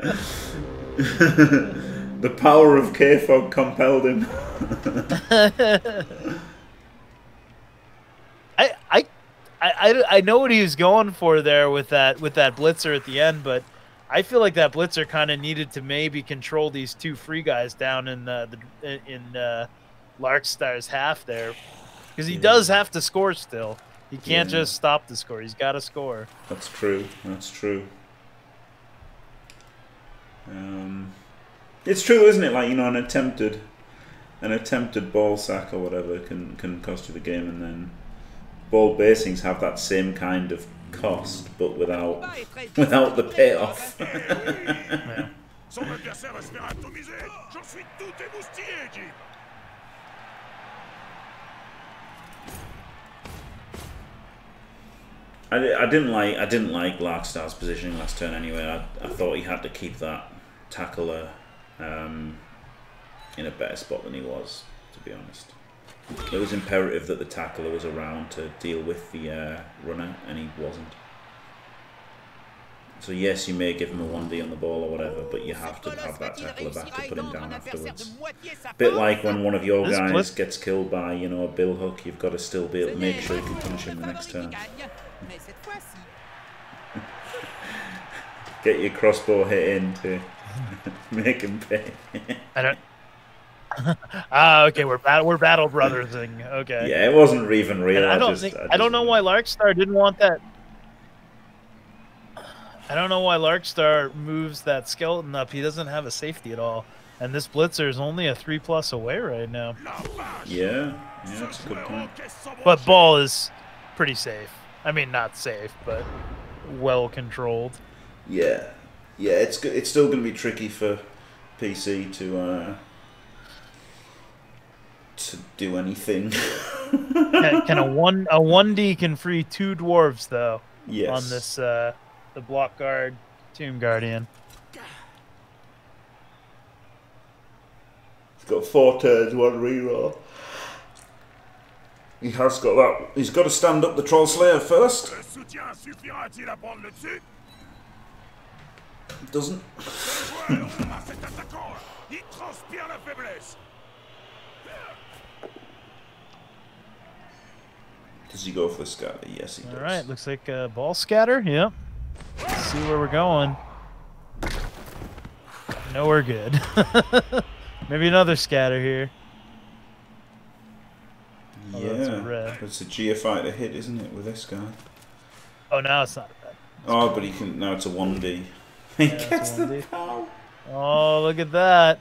The power of K-Fog compelled him. I know what he was going for there with that blitzer at the end, but I feel like that blitzer kind of needed to maybe control these two free guys down in Larkstar's half there. Because he does have to score still. He can't just stop the score. He's got to score. That's true. That's true. It's true, isn't it? Like, you know, an attempted ball sack or whatever can cost you the game, and then ball basings have that same kind of cost, but without the payoff. Yeah. I didn't like Larkstar's positioning last turn anyway. I thought he had to keep that tackler in a better spot than he was, to be honest. It was imperative that the tackler was around to deal with the runner, and he wasn't. So yes, you may give him a 1D on the ball or whatever, but you have to have that tackler back to put him down afterwards. A bit like when one of your guys gets killed by, you know, a bill hook, you've got to still be able to make sure you can punish him the next turn. Get your crossbow hit in to make him pay. I don't. Ah, okay, we're battle brothering. Okay. Yeah, it wasn't even real. I don't know why Larkstar didn't want that. I don't know why Larkstar moves that skeleton up. He doesn't have a safety at all. And this blitzer is only a 3+ away right now. Yeah, that's a good point. But ball is pretty safe. I mean, not safe, but well controlled. Yeah, it's still going to be tricky for PC to do anything. Can a 1D can free 2 Dwarves, though, yes, on this... the block guard, tomb guardian. He's got 4 turns, 1 reroll. He has got that. He's got to stand up the troll slayer first. Doesn't. Does he go for the scatter? Yes, he does. All right, looks like a ball scatter. Yep. Let's see where we're going. No, we're good. Maybe another scatter here. Oh, yeah, that's a red. It's a GFI to hit, isn't it, with this guy? Oh, no, it's not a red. It's but he can. No, it's a 1D. He gets the power. Oh, look at that.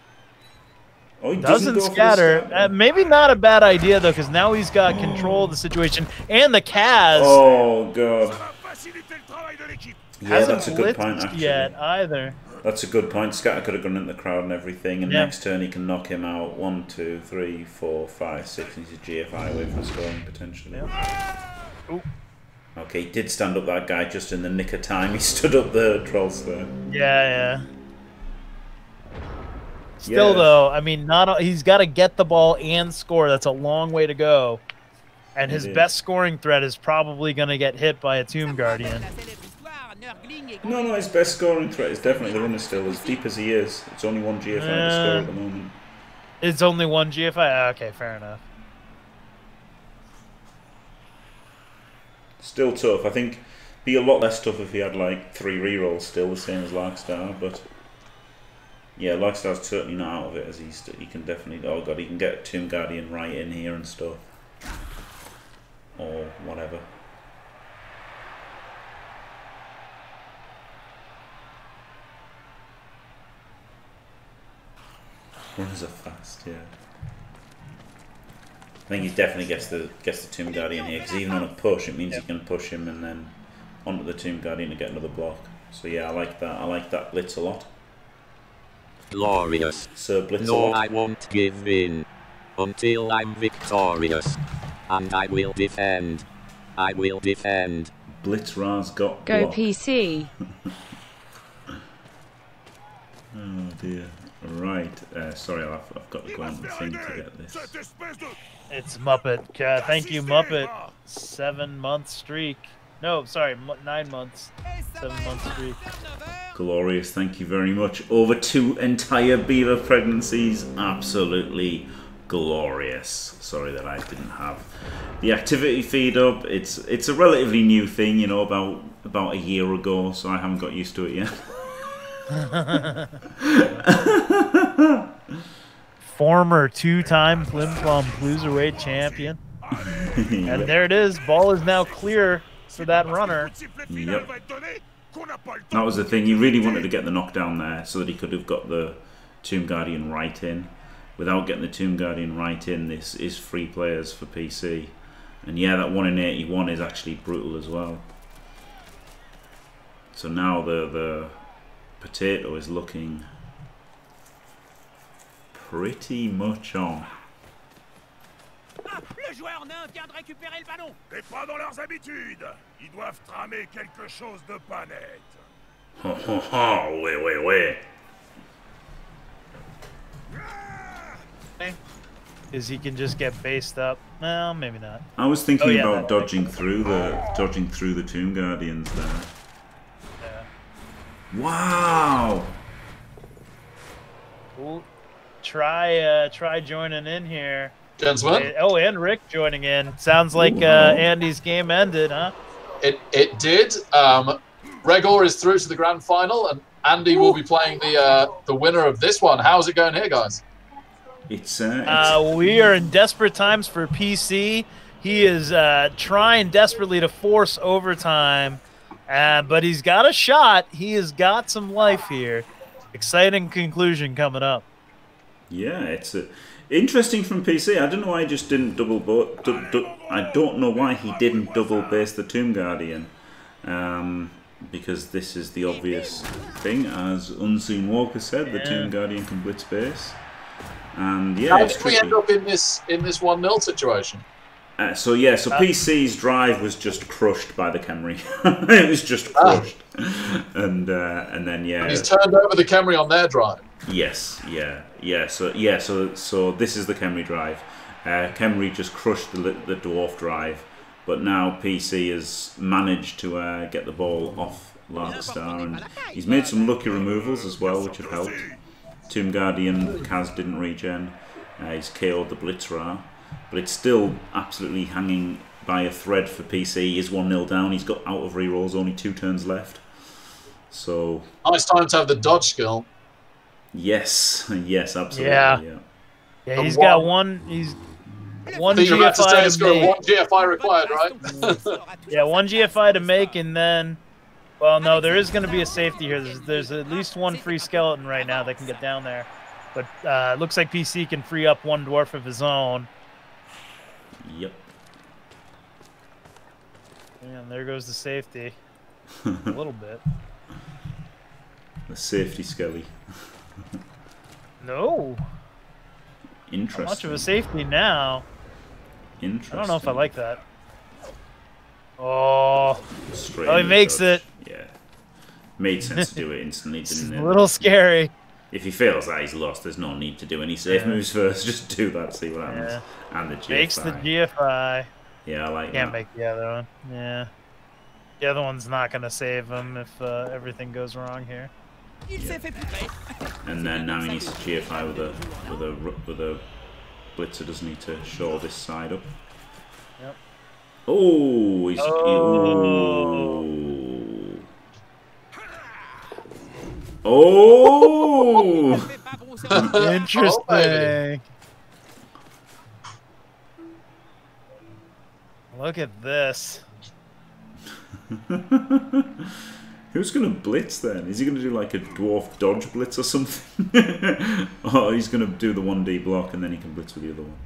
Oh, he doesn't scatter. Maybe not a bad idea, though, because now he's got control of the situation and the Kaz. Oh, God. Yeah, that's a good point, actually. Yet either. That's a good point. Scatter could have gone into the crowd and everything, and next turn he can knock him out. 1, 2, 3, 4, 5, 6. He's a GFI away from scoring, potentially. Yeah. Ooh. Okay, he did stand up that guy just in the nick of time. He stood up the trolls there. Yeah, yeah. Still, though, I mean, he's got to get the ball and score. That's a long way to go. And his best scoring threat is probably going to get hit by a Tomb Guardian. No, no, his best scoring threat is definitely the runner still, as deep as he is. It's only one GFI to score at the moment. It's only one GFI? Okay, fair enough. Still tough. I think it'd be a lot less tough if he had, like, 3 rerolls still, the same as Larkstar, but... Yeah, Larkstar's certainly not out of it, as he can definitely... Oh, God, he can get Tomb Guardian right in here and stuff. Or whatever. Runners are fast, yeah. I think he definitely gets the Tomb Guardian here, because even on a push, it means he can push him and then onto the Tomb Guardian to get another block. So, yeah, I like that. I like that Blitz a lot. Glorious. Sir Blitz. No, I won't give in until I'm victorious, and I will defend. I will defend. Blitzra's got go block. PC. Oh dear. Right. Sorry, I've got to go on the thing to get this. It's Muppet. Thank you, Muppet. 7-month streak. No, sorry, 9 months. 7 months streak. Glorious, thank you very much. Over 2 entire beaver pregnancies. Absolutely glorious. Sorry that I didn't have the activity feed up. It's a relatively new thing, you know, about a year ago, so I haven't got used to it yet. Former 2-time Plim Plum Blueserweight champion. And there it is. Ball is now clear for that runner. Yep. That was the thing. He really wanted to get the knockdown there so that he could have got the Tomb Guardian right in. Without getting the Tomb Guardian right in, this is free players for PC. And yeah, that 1 in 81 is actually brutal as well. So now the potato is looking pretty much on. Le joueur nain vient de récupérer le ballon. Et pas dans leurs habitudes. Ils doivent tramer quelque chose de pas net. Oh, oh, oh, ouais, ouais, ouais. Because he can just get based up. Well, maybe not. I was thinking about dodging through the Tomb Guardians there. Yeah. Wow. Cool. Try joining in here. Oh, and Rick joining in. Sounds like Andy's game ended, huh? It did. Rhaegor is through to the grand final, and Andy will be playing the winner of this one. How's it going here, guys? We are in desperate times for PC. He is trying desperately to force overtime, but he's got a shot. He has got some life here. Exciting conclusion coming up. Yeah, it's a... Interesting from PC. I don't know why he just didn't I don't know why he didn't double base the Tomb Guardian, because this is the obvious thing, as Unseen Walker said. The Tomb Guardian can blitz base, and yeah. How did we end up in this 1-0 situation? So yeah, so PC's drive was just crushed by the Khemri. It was just crushed, and then yeah, he's turned over the Khemri on their drive. Yes, yeah. So this is the Khemri drive. Khemri just crushed the dwarf drive, but now PC has managed to get the ball off Larkstar, and he's made some lucky removals as well, which have helped. Tomb Guardian, Kaz didn't regen. He's KO'd the Blitzra. But it's still absolutely hanging by a thread for PC. He is 1-0 down. He's got out of rerolls, only 2 turns left. So nice time to have the dodge skill. Yes, yes, absolutely. Yeah, yeah he's got one. He's one GFI to make. One GFI required, right? Yeah, 1 GFI to make, and then Well, no, there is going to be a safety here. There's at least one free skeleton right now that can get down there. But it looks like PC can free up one dwarf of his own. Yep. And there goes the safety. A little bit. The safety skelly. No. Interesting. Not much of a safety now. Interesting. I don't know if I like that. Oh. Straight he makes dodge. It. Yeah. Made sense to do it instantly, didn't it? A little scary. If he fails that, he's lost. There's no need to do any safe moves first. Just do that, see what happens. Yeah. And the GFI. Makes the GFI. Yeah, I like Can't make the other one. Yeah. The other one's not going to save him if everything goes wrong here. Yeah. And then now he needs to GFI with a blitzer, doesn't need to shore this side up. Yep. Oh, he's oh. Interesting. Oh, look at this. Who's going to blitz then? Is he going to do like a dwarf dodge blitz or something? Oh, he's going to do the 1D block and then he can blitz with the other one.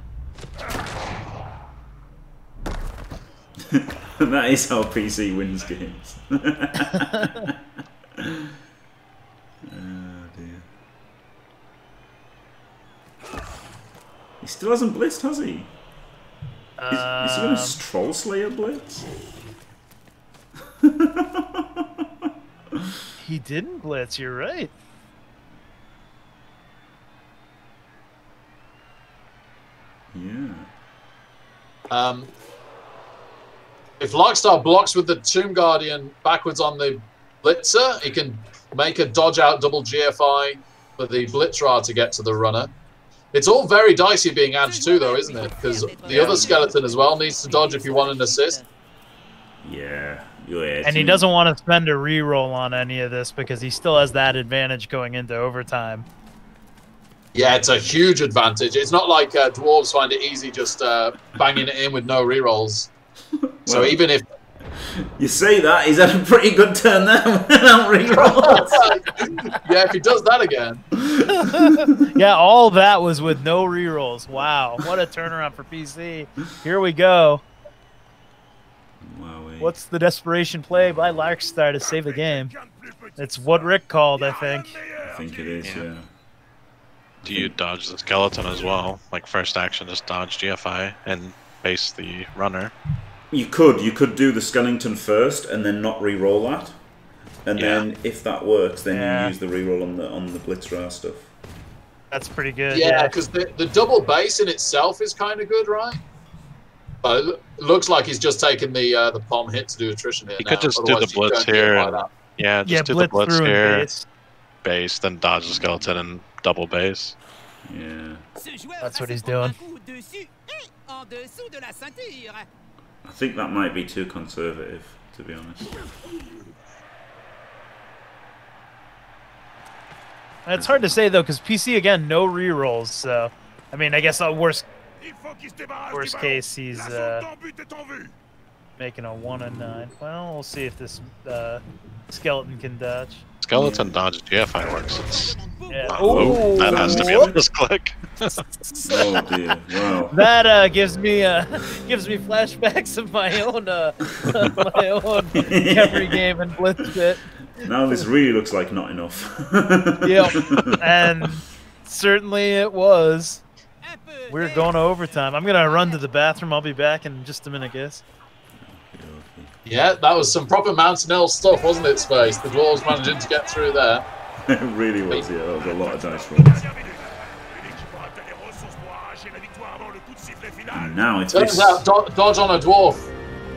And that is how PC wins games. Oh dear. He still hasn't blitzed, has he? Is he going to troll slayer blitz? He didn't blitz, you're right. Yeah. If Larkstar blocks with the Tomb Guardian backwards on the blitzer, he can make a dodge out double GFI for the blitzer to get to the runner. It's all very dicey being adds too, though, isn't it? Because the other skeleton as well needs to dodge if you want an assist. Yeah. And he doesn't want to spend a reroll on any of this because he still has that advantage going into overtime. Yeah, it's a huge advantage. It's not like dwarves find it easy just banging it in with no rerolls. So well, even if... You say that, he's had a pretty good turn there without rerolls. Yeah, if he does that again. Yeah, all that was with no rerolls. Wow, what a turnaround for PC. Here we go. What's the desperation play by Larkstar to save the game? It's what Rick called, I think. I think it is, yeah. Do you dodge the skeleton as well? Like, first action, just dodge GFI and base the runner. You could do the skeleton first and then not re-roll that. And then, if that works, then you use the re-roll on the Blitzrar stuff. That's pretty good. Yeah, because the double base in itself is kind of good, right? Looks like he's just taken the palm hit to do attrition here. He could just do the blitz here. Yeah, just do the blitz here. Base, then dodge the skeleton and double base. Yeah. That's what he's doing. I think that might be too conservative, to be honest. It's hard to say, though, because PC, again, no rerolls. So, I mean, I guess the worst case, he's making a 1 and 9. Well, we'll see if this skeleton can dodge. Skeleton dodge GFI works. It's... Yeah. Oh, that has to be a misclick. Oh dear! Wow. That gives me flashbacks of my own Khemri game and Blitzpit. Now this really looks like not enough. Yep, and certainly it was. We're going to overtime. I'm going to run to the bathroom. I'll be back in just a minute, guys. Yeah, that was some proper Mountain Elf stuff, wasn't it, Space? The dwarves managing to get through there. It really was, yeah. That was a lot of dice rolls. And now it's... Turns out, dodge on a dwarf,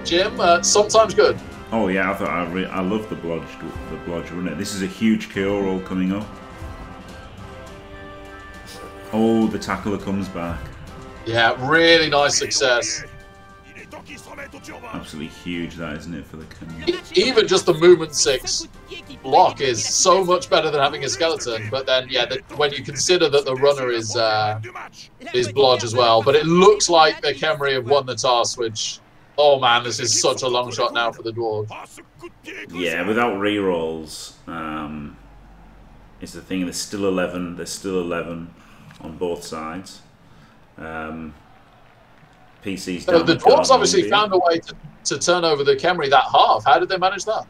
Jim, sometimes good. Oh, yeah, I love the blodge runner. This is a huge KO roll coming up. Oh, the tackler comes back. Yeah, really nice success. Absolutely huge, that, isn't it, for the Khemri? Even just the movement 6 block is so much better than having a skeleton. But then, yeah, when you consider that the runner is blodge as well, but it looks like the Khemri have won the task, which Oh man, this is such a long shot now for the dwarves. Yeah, without rerolls, is the thing. There's still 11. There's still 11 on both sides. PC's so the dwarves obviously found a way to turn over the Khemri that half. How did they manage that?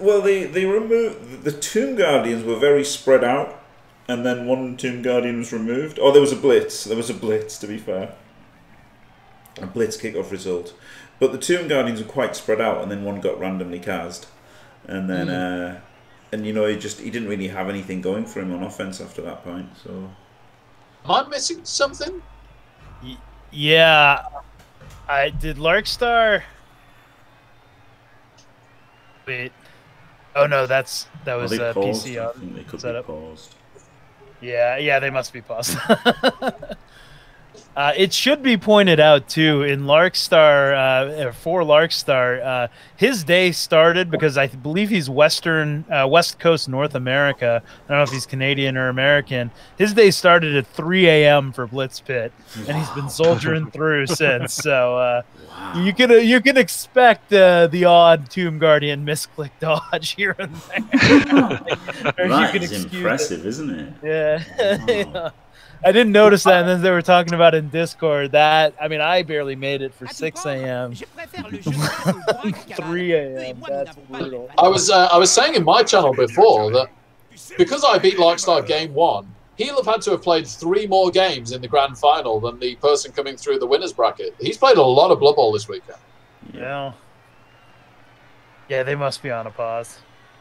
Well, they removed the Tomb Guardians were very spread out, and then one Tomb Guardian was removed. Oh, there was a blitz. There was a blitz. To be fair, a blitz kickoff result, but the Tomb Guardians were quite spread out, and then one got randomly cast, and then and you know he didn't really have anything going for him on offense after that point. So, am I missing something? Yeah, I did Larkstar. Wait. Oh no, that was a PC on. I think they could be paused. Yeah, yeah, they must be paused. It should be pointed out too in Larkstar for Larkstar, his day started because I believe he's Western West Coast North America. I don't know if he's Canadian or American. His day started at 3 AM for Blitzpit, and he's been soldiering through since. So you can expect the odd Tomb Guardian misclick dodge here and there. That is impressive, isn't it? Yeah. Yeah. I didn't notice that, and then they were talking about it in Discord. That, I mean, I barely made it for 6 AM 3 AM That's brutal. I was saying in my channel before that because I beat Larkstar game 1, he'll have had to have played 3 more games in the grand final than the person coming through the winner's bracket. He's played a lot of Blood Bowl this weekend. Yeah. Yeah, they must be on a pause.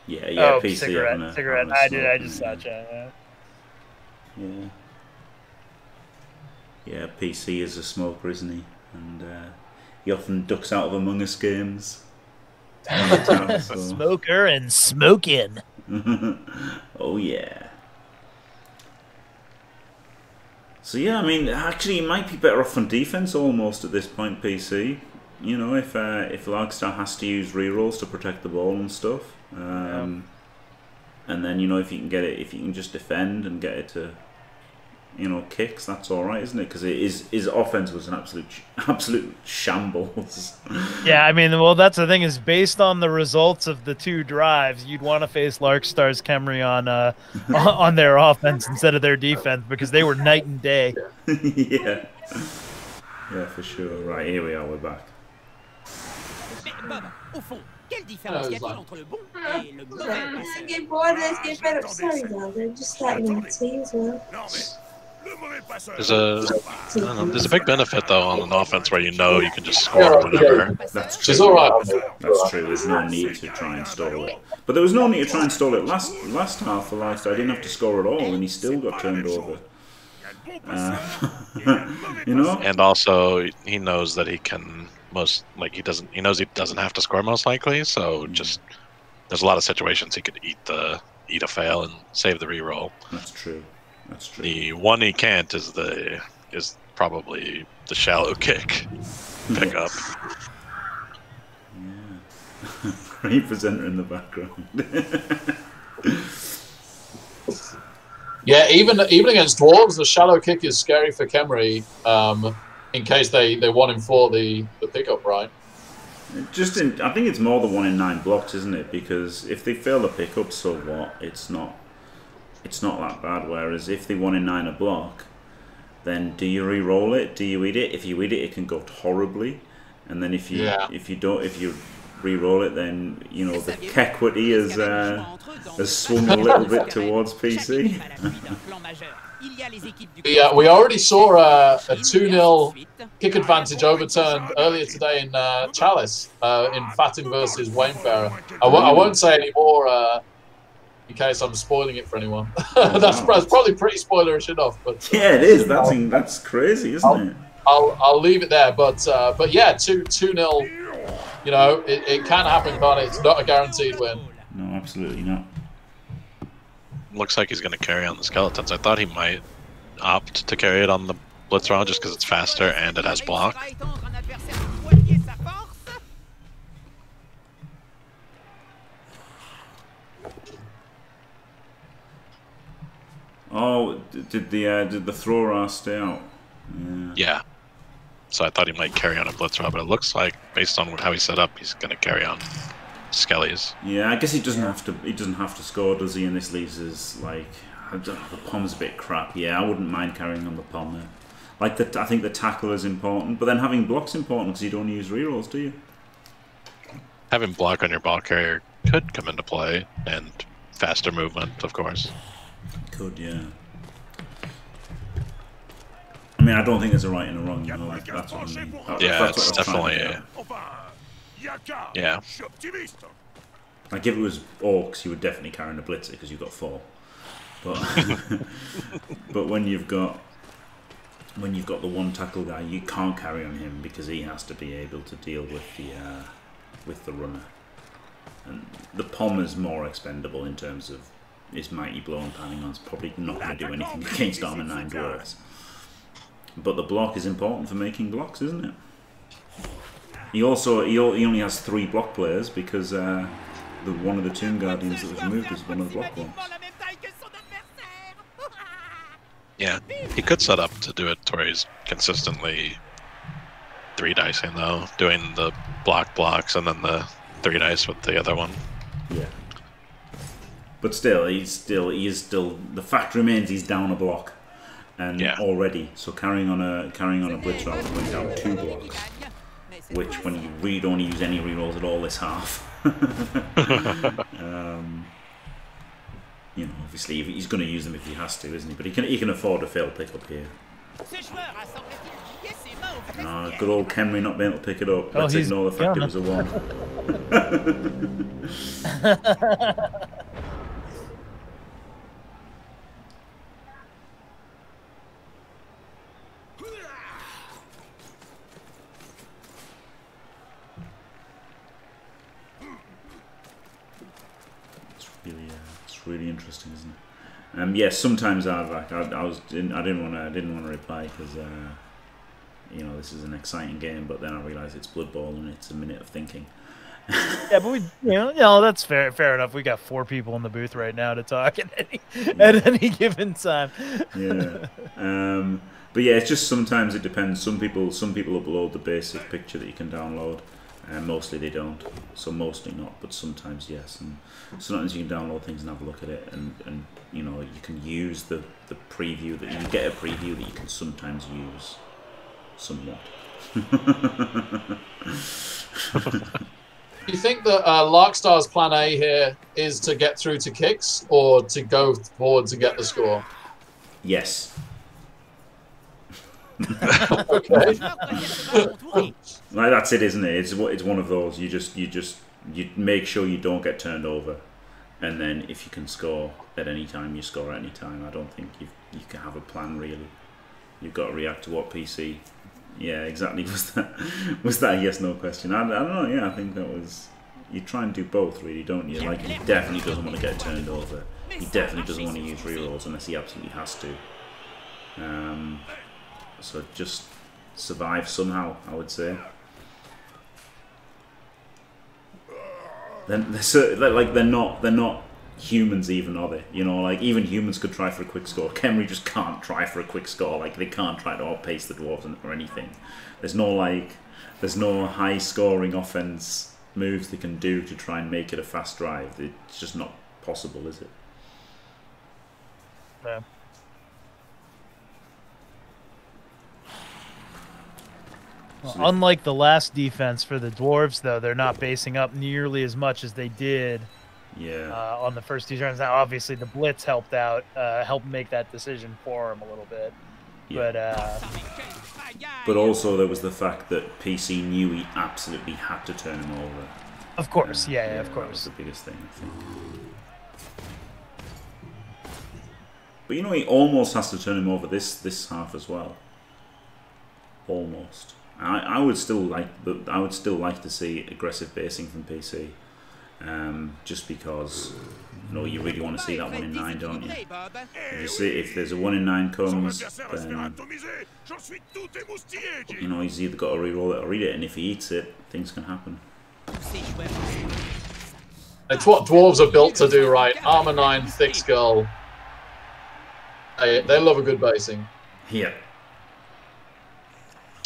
Yeah, yeah. Oh, PC cigarette. I just saw that. Yeah. Yeah, PC is a smoker, isn't he? And he often ducks out of Among Us games. Time, so. Smoker and smoking. Oh, yeah. So, yeah, I mean, actually, he might be better off on defense almost at this point, PC. You know, if Larkstar has to use rerolls to protect the ball and stuff. And then, you know, if you can just defend and get it to... You know, kicks. That's all right, isn't it? Because his offense was an absolute shambles. Yeah, I mean, well, that's the thing is based on the results of the 2 drives, you'd want to face Larkstar's Khemri on their offense instead of their defense because they were night and day. Yeah, yeah, for sure. Right, here we are. We're back. There's a big benefit though on an offense where you know you can just score whenever. That's true. It's all right. That's true. There's no need to try and stall it. But there was no need to try and stall it last half. The last I didn't have to score at all, and he still got turned over. You know. And also, he knows that he can He knows he doesn't have to score most likely. So just there's a lot of situations he could eat a fail and save the reroll. That's true. That's true. The one he can't is probably the shallow kick pickup. Yeah. Great presenter in the background. Yeah, even against dwarves, the shallow kick is scary for Khemri. In case they 1 in 4 the pickup, right? I think it's more the 1 in 9 blocks, isn't it? Because if they fail the pickup, so what? It's not that bad, whereas if they 1 in 9 a block, then do you re-roll it? Do you eat it? If you eat it, it can go horribly. And then if you re-roll it, then, you know, the Kekwity has swung a little bit towards PC. Yeah, we already saw a 2-0 kick advantage overturned earlier today in Chalice, in Fatin versus Waynefarer. I won't say any more... in case I'm spoiling it for anyone. Oh, that's probably pretty spoilerish enough. But yeah, it is. That's crazy, isn't it? I'll leave it there. But yeah, 2-0. You know, it can happen, but it's not a guaranteed win. No, absolutely not. Looks like he's going to carry on the skeletons. I thought he might opt to carry it on the blitz round just because it's faster and it has block. Oh, did the thrower stay out? Yeah. so I thought he might carry on a Blitz Rod, but it looks like, based on how he's set up, he's going to carry on Skelly's. Yeah, I guess he doesn't have to. He doesn't have to score, does he? And this leaves us like, I don't know, the Pom's a bit crap. Yeah, I wouldn't mind carrying on the Pom there. Like I think the tackle is important, but then having block's important because you don't use rerolls, do you? Having block on your ball carrier could come into play, and faster movement, of course. Could, yeah. I mean, I don't think there's a right and a wrong. You know, like, that's what I mean. Yeah, it's definitely a... Yeah. Like, if it was Orcs, you would definitely carry in a Blitzer because you've got 4. But but when you've got... When you've got the one tackle guy, you can't carry on him because he has to be able to deal with the runner. And the Pom is more expendable in terms of his mighty blow and planning on. It's probably not going to do anything against armor 9 dwarves. But the block is important for making blocks, isn't it? He also he only has 3 block players because one of the Tomb Guardians that was removed is one of the block players. Yeah, he could set up to do it where he's consistently 3-dicing though, doing the blocks and then the 3-dice with the other one. Yeah. But still, he is still. The fact remains, he's down a block, and yeah. Already. So carrying on a blitz roll went down 2 blocks, which when you read, only use any rerolls at all this half. You know, obviously he's going to use them if he has to, isn't he? But he can afford a failed pick up here. Ah, good old Khemri not being able to pick it up. Let's ignore the fact it was a 1. Really interesting, isn't it? Yes, yeah, sometimes I didn't want to reply because you know, this is an exciting game, but then I realised it's Blood Bowl and it's a minute of thinking. Yeah, but you know, that's fair enough. We got 4 people in the booth right now to talk at any given time. Yeah, but yeah, it's just sometimes it depends. Some people upload the basic picture that you can download. Mostly they don't, so mostly not, but sometimes yes. And sometimes you can download things and have a look at it, and you know, you can use the preview that you get, a preview that you can sometimes use somewhat. Do you think that Larkstar's plan A here is to get through to kicks or to go forward to get the score? Yes. Okay. Like, that's it, isn't it? It's one of those. You make sure you don't get turned over, and then if you can score at any time, you score at any time. I don't think you can have a plan really. You've got to react to what PC. Yeah, exactly. Was that a yes no question? I don't know. Yeah, I think that was. You try and do both really, don't you? Like, he definitely doesn't want to get turned over. He definitely doesn't want to use rerolls unless he absolutely has to. So just survive somehow, I would say. Then they're not humans even, are they? You know, like, even humans could try for a quick score. Khemri just can't try for a quick score. Like, they can't try to outpace the dwarves or anything. There's no high scoring offense moves they can do to try and make it a fast drive. It's just not possible, is it? Yeah. Well, unlike the last defense for the dwarves, though, they're not basing up nearly as much as they did. Yeah. On the first 2 turns. Now, obviously, the blitz helped out, helped make that decision for him a little bit. Yeah. But also there was the fact that PC knew he absolutely had to turn him over. Of course, yeah, of course. That was the biggest thing, I think. But you know, he almost has to turn him over this half as well. Almost. I would still like to see aggressive basing from PC, just because, you know, you really want to see that 1 in 9, don't you? If there's a 1 in 9 comes, then, you know, he's either got to re-roll it or read it, and if he eats it, things can happen. It's what dwarves are built to do, right? Armor 9, thick skull. They love a good basing. Yeah.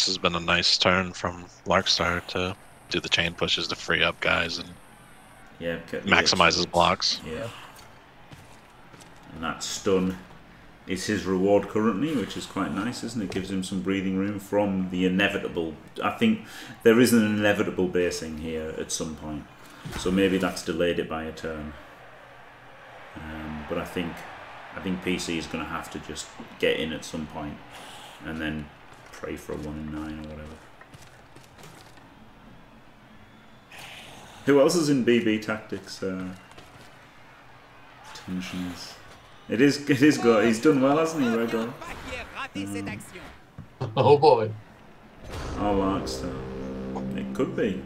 This has been a nice turn from Larkstar to do the chain pushes to free up guys and maximize his blocks. Yeah. And that stun is his reward currently, which is quite nice, isn't it? It gives him some breathing room from the inevitable. I think there is an inevitable basing here at some point. So maybe that's delayed it by a turn. But I think PC is going to have to just get in at some point and then pray for a 1 in 9 or whatever. Who else is in BB Tactics? Tensions. It is good. He's done well, hasn't he, Rhaegor? Oh boy. Oh, Larkstar. It could be. And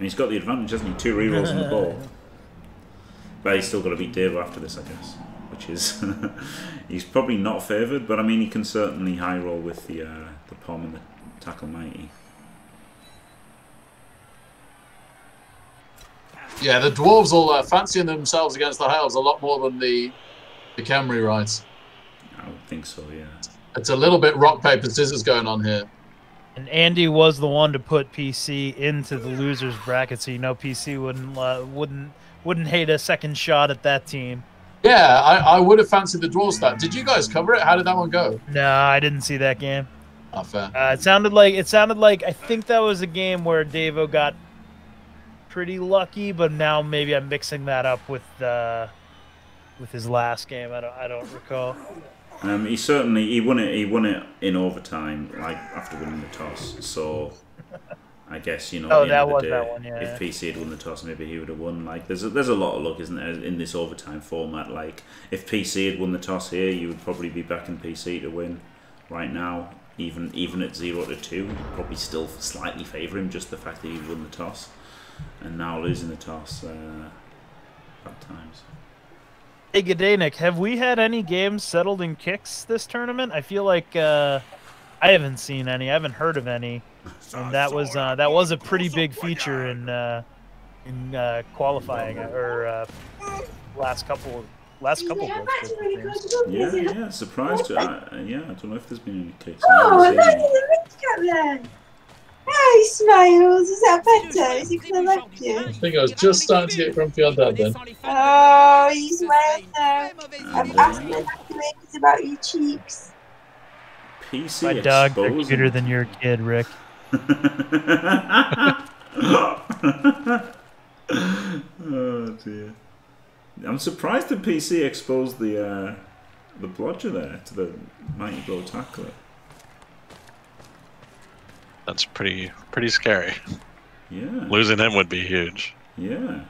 he's got the advantage, hasn't he? 2 rerolls on the ball. But he's still got to beat Davo after this, I guess. Which is, he's probably not favoured, but I mean, he can certainly high roll with the palm and the tackle mighty. Yeah, the Dwarves all fancying themselves against the Hells a lot more than the Khemri rides. I would think so, yeah. It's a little bit rock, paper, scissors going on here. And Andy was the one to put PC into the losers bracket, so you know PC wouldn't hate a second shot at that team. Yeah, I would have fancied the Dwarves that. Did you guys cover it? How did that one go? No, I didn't see that game. Oh, fair. It sounded like I think that was a game where Davo got pretty lucky, but now maybe I'm mixing that up with his last game. I don't recall. He certainly he won it in overtime, like after winning the toss. So I guess, you know, oh, that was that one, yeah. If PC had won the toss, maybe he would have won. Like there's a lot of luck, isn't there, in this overtime format? Like if PC had won the toss here, you would probably be backing PC to win right now. Even at 0-2, probably still slightly favour him, just the fact that he won the toss, and now losing the toss. Bad times. Hey, Gdanik, have we had any games settled in kicks this tournament? I feel like I haven't seen any. I haven't heard of any. And that was a pretty big feature in qualifying or last couple of games. Yeah, surprised. Yeah, I don't know if there's been any kicks. Oh, and that's in the rich cap then. Hi, Smiles. Is that better? Is he going to like you? I think I was just starting to get grumpy on that then. Oh, he's well there. I've asked him about your cheeks. PC My dog is cuter than your kid, Rick. Oh, dear. I'm surprised that PC exposed the blodger there to the mighty blow tackler. That's pretty scary. Yeah. Losing him would be huge. Yeah.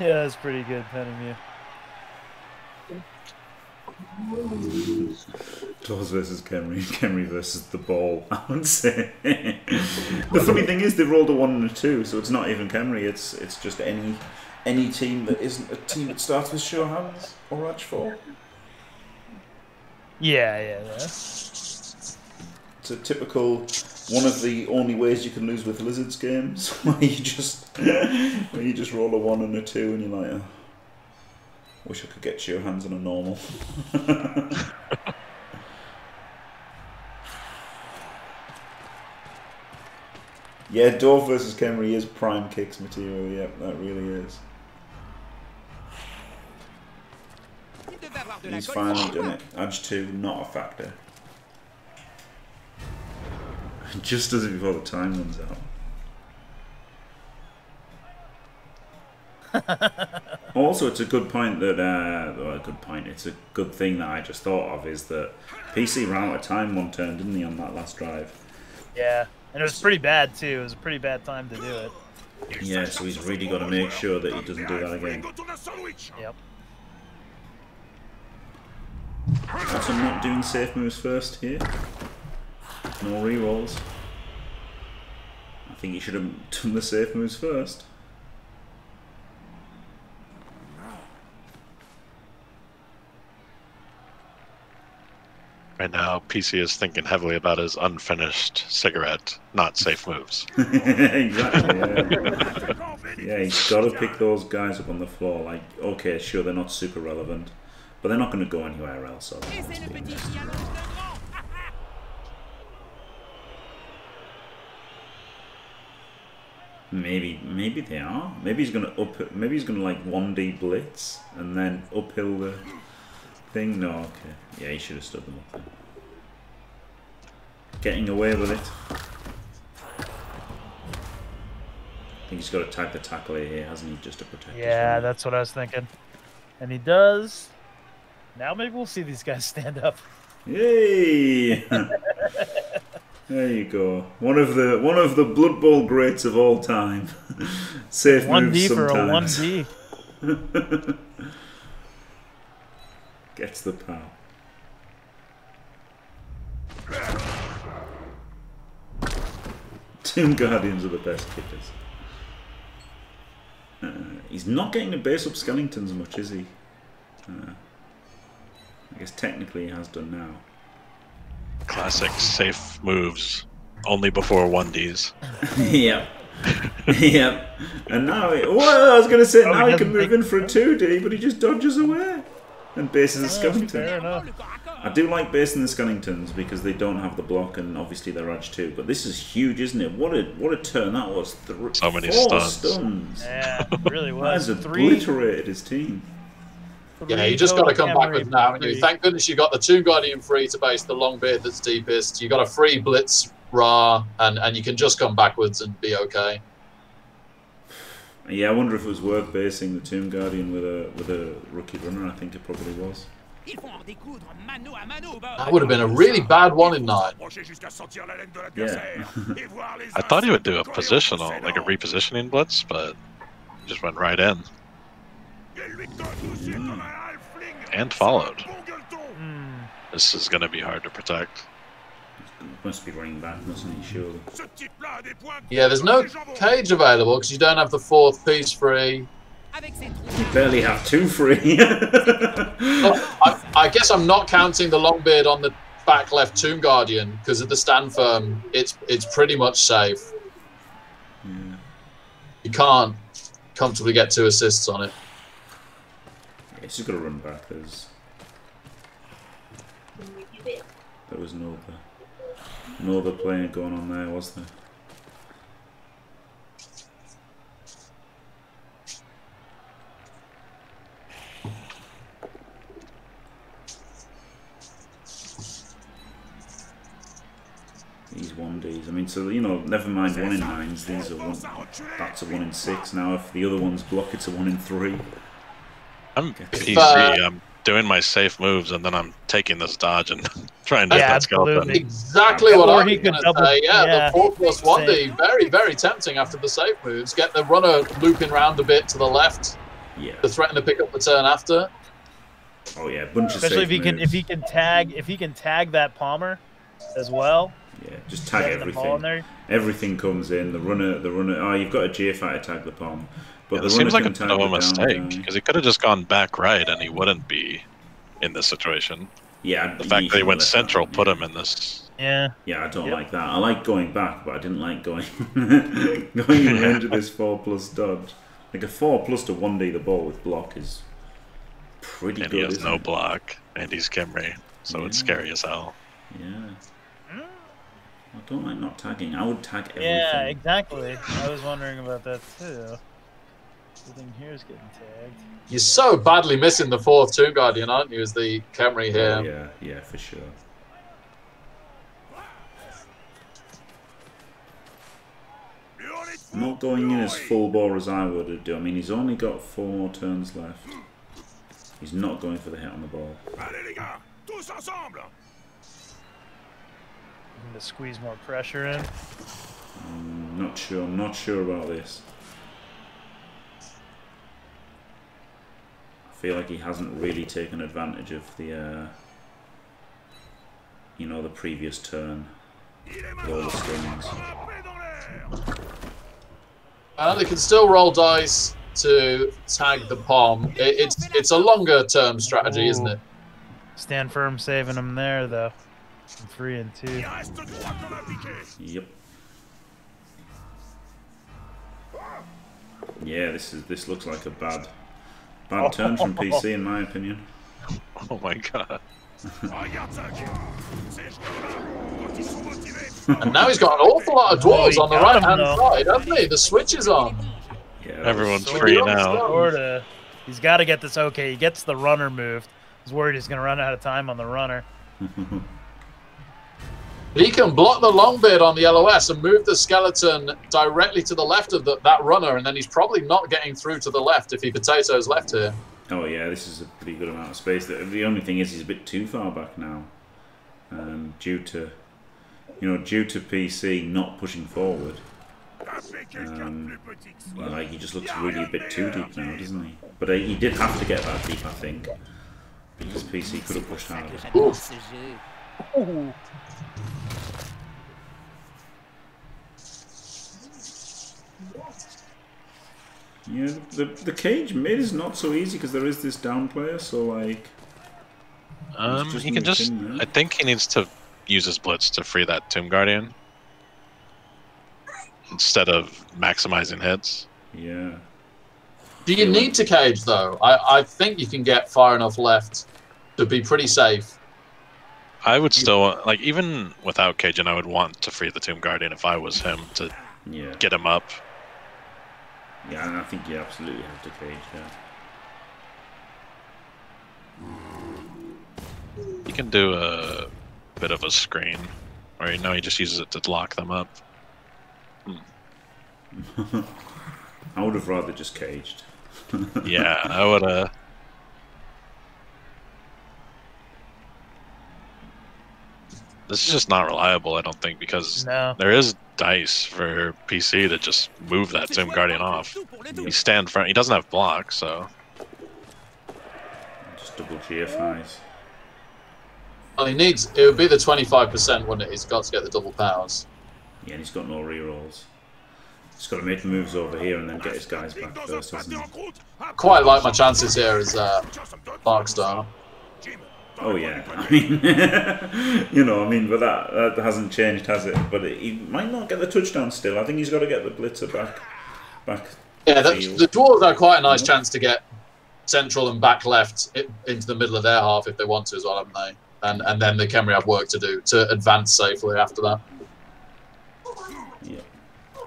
Yeah, that's pretty good, Penimir. Dwarves versus Khemri, Khemri versus the ball, I would say. The funny thing is they rolled a 1 and a 2, so it's not even Khemri, it's just any team that isn't a team that starts with sure hands or Raj 4. Yeah. It's a typical one of the only ways you can lose with Lizards games, where you just roll a 1 and a 2 and you're like, oh, wish I could get your hands on a normal. Yeah, Dwarf versus Khemri is prime kicks material. Yep, that really is. He's finally done it. Edge 2, not a factor. Just does it before the time runs out. Also, it's a good point that it's a good thing that I just thought of is that PC ran out of time one turn, didn't he, on that last drive? Yeah, and it was pretty bad too. It was a pretty bad time to do it. Yeah, so he's really got to make sure that he doesn't do that again. Yep. Also, not doing safe moves first here. No rerolls. I think he should have done the safe moves first. Right now, PC is thinking heavily about his unfinished cigarette. Not safe moves. Exactly, yeah. Yeah, he's got to pick those guys up on the floor. Like, okay, sure, they're not super relevant, but they're not going to go anywhere else. So maybe they are. Maybe he's going to up. Maybe he's going to like 1D blitz and then uphill the. Thing? No, okay. Yeah, he should have stood them up there. Getting away with it. I think he's got to tag the tackle here, hasn't he, just to protect his Yeah, that's what I was thinking. And he does. Now maybe we'll see these guys stand up. Yay! There you go. One of the Blood Bowl greats of all time. Safe moves sometimes. 1D for a 1D. Gets the power. Team Guardians are the best kickers. He's not getting to base up Skellingtons much, is he? I guess technically he has done now. Classic safe moves. Only before 1Ds. Yep. Yep. And now he... Whoa, I was going to say, now he can move in for a 2D, but he just dodges away. And basing the Skellingtons. I do like basing the Skellingtons because they don't have the block, and obviously they're Raj too. But this is huge, isn't it? What a turn that was! Four stuns. Yeah, it really was. That has obliterated his team. Yeah, you just got to come back with now, haven't you? Thank goodness you got the Tomb Guardian free to base the long beard that's deepest. You got a free Blitz Ra, and you can just come backwards and be okay. Yeah, I wonder if it was worth basing the Tomb Guardian with a rookie runner. I think it probably was. That would have been a really bad one in 9. Yeah. I thought he would do a positional, like a repositioning blitz, but just went right in. Yeah. And followed. Mm. This is going to be hard to protect. Must be running back, mustn't he, surely? Yeah, there's no cage available because you don't have the 4th piece free. You barely have 2 free. Oh, I guess I'm not counting the Longbeard on the back left Tomb Guardian because at the stand firm, it's pretty much safe. Yeah. You can't comfortably get 2 assists on it. Yeah, it's just got to run back. There was no other. No other player going on there, was there? These 1Ds. I mean, so, you know, never mind 1 in 9s. These are one. That's a 1 in 6. Now, if the other ones block, it's a 1 in 3. I'm PC. I'm doing my safe moves, and then I'm taking this dodge and trying to get Skeleton. Exactly what I was going to say. Yeah, the 4 plus 1D, very, very tempting after the safe moves. Get the runner looping round a bit to the left. Yeah. To threaten to pick up the turn after. Oh yeah, bunch of safe moves. Especially if he can tag that Palmer as well. Yeah, just tag everything. Everything comes in. The runner. Oh, you've got a GFI to tag the Palmer. But yeah, it seems like a mistake because he could have just gone back right and he wouldn't be in this situation. Yeah, the fact that he went central put him in this. Yeah. Yeah, I don't like that. I like going back, but I didn't like going into this 4+ dodge. Like a 4+ to 1D the ball with block is pretty good. And he has no block, and he's Khemri, so it's scary as hell. Yeah. I don't like not tagging. I would tag everything. Yeah, exactly. I was wondering about that too. Everything here is getting tagged. You're so badly missing the 4th Tomb Guardian, aren't you, as the Khemri here? Yeah, for sure. Not going in as full bore as I would do. I mean, he's only got 4 more turns left. He's not going for the hit on the ball. I'm going to squeeze more pressure in. I'm not sure about this. I feel like he hasn't really taken advantage of the, you know, the previous turn. And they can still roll dice to tag the palm. It's a longer term strategy, isn't it? Stand firm saving him there, though. 3 and 2. Yep. Yeah, this looks like a bad turn from PC in my opinion. Oh my god. And now he's got an awful lot of dwarves on the right hand side, hasn't he? The switch is on. Yeah, everyone's free now. He's got to get this. Okay, he gets the runner moved. He's worried he's going to run out of time on the runner. He can block the Longbeard on the LOS and move the skeleton directly to the left of that runner, and then he's probably not getting through to the left if he potatoes left here. Oh yeah, this is a pretty good amount of space. The only thing is he's a bit too far back now, due to PC not pushing forward. Like he just looks really a bit too deep now, doesn't he? But he did have to get that deep, I think, because PC could have pushed harder. Ooh. Yeah, the cage mid is not so easy because there is this down player, so like... he can just... I think he needs to use his blitz to free that Tomb Guardian. Instead of maximizing hits. Yeah. Do you need to cage, though? I think you can get far enough left to be pretty safe. I would still... like, even without caging, I would want to free the Tomb Guardian if I was him to get him up. Yeah, and I think you absolutely have to cage that. You can do a bit of a screen, or you know, he just uses it to lock them up. I would have rather just caged. Yeah, I would. This is just not reliable, I don't think, because there is dice for PC that just move that Tomb Guardian off. He stand front. He doesn't have block, so just double GFIs. Well, he needs. It would be the 25%, wouldn't it? He's got to get the double powers. Yeah, and he's got no rerolls. He's got to make moves over here and then get his guys back first, hasn't he? Quite like my chances here as Larkstar. Oh yeah, I mean, you know, I mean, but that hasn't changed, has it? But he might not get the touchdown still. I think he's got to get the blitzer back. Yeah, the dwarves are quite a nice chance to get central and back left into the middle of their half if they want to as well, haven't they? And then the Khemri have work to do to advance safely after that. Yeah,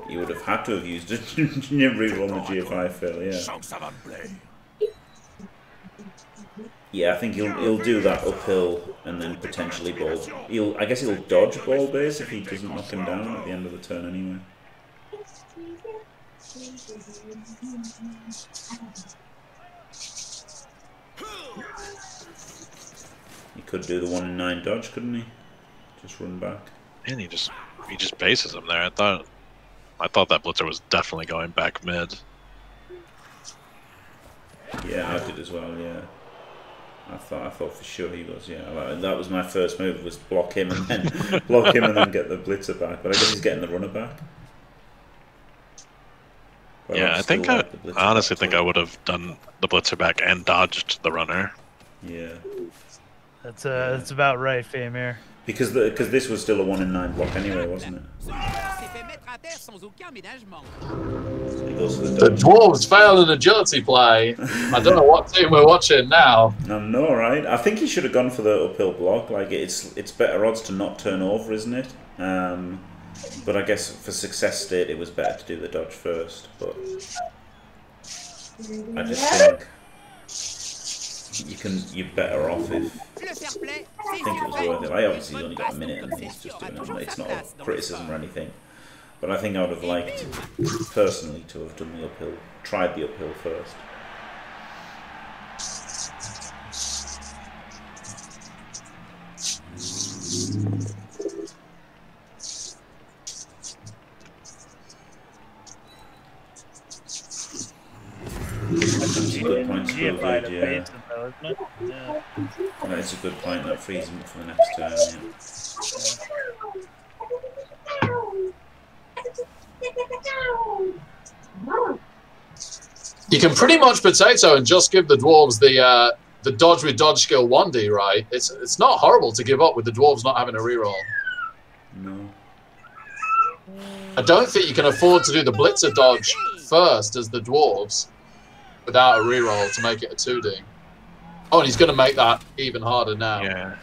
he would have had to have used it. Reroll the GFI fail, yeah. Yeah, I think he'll do that uphill and then potentially ball. I guess he'll dodge ball base if he doesn't knock him down at the end of the turn anyway. He could do the 1 in 9 dodge, couldn't he? Just run back. And he just bases him there. I thought that blitzer was definitely going back mid. Yeah, I did as well. Yeah. I thought for sure he was, yeah. Like, that was my first move, was block him and then get the blitzer back. But I guess he's getting the runner back. But yeah, I honestly think I would have done the blitzer back and dodged the runner. Yeah, that's about right, Famir. Because this was still a 1 in 9 block anyway, wasn't it? The dwarves failed an agility play. I don't know what team we're watching now. I know, right? I think he should have gone for the uphill block. Like it's better odds to not turn over, isn't it? But I guess for success state, it was better to do the dodge first. But I just think you're better off if. I think it was worth it. I obviously only got a minute, and he's just doing it. It's not a criticism or anything. But I think I would have liked, personally, to have done the uphill, tried the uphill first. That's a good point, that frees him for the next turn, yeah. You can pretty much potato and just give the dwarves the dodge with dodge skill 1D, right? It's not horrible to give up with the dwarves not having a reroll. No. I don't think you can afford to do the blitzer dodge first as the dwarves without a reroll to make it a 2D. Oh, and he's going to make that even harder now. Yeah.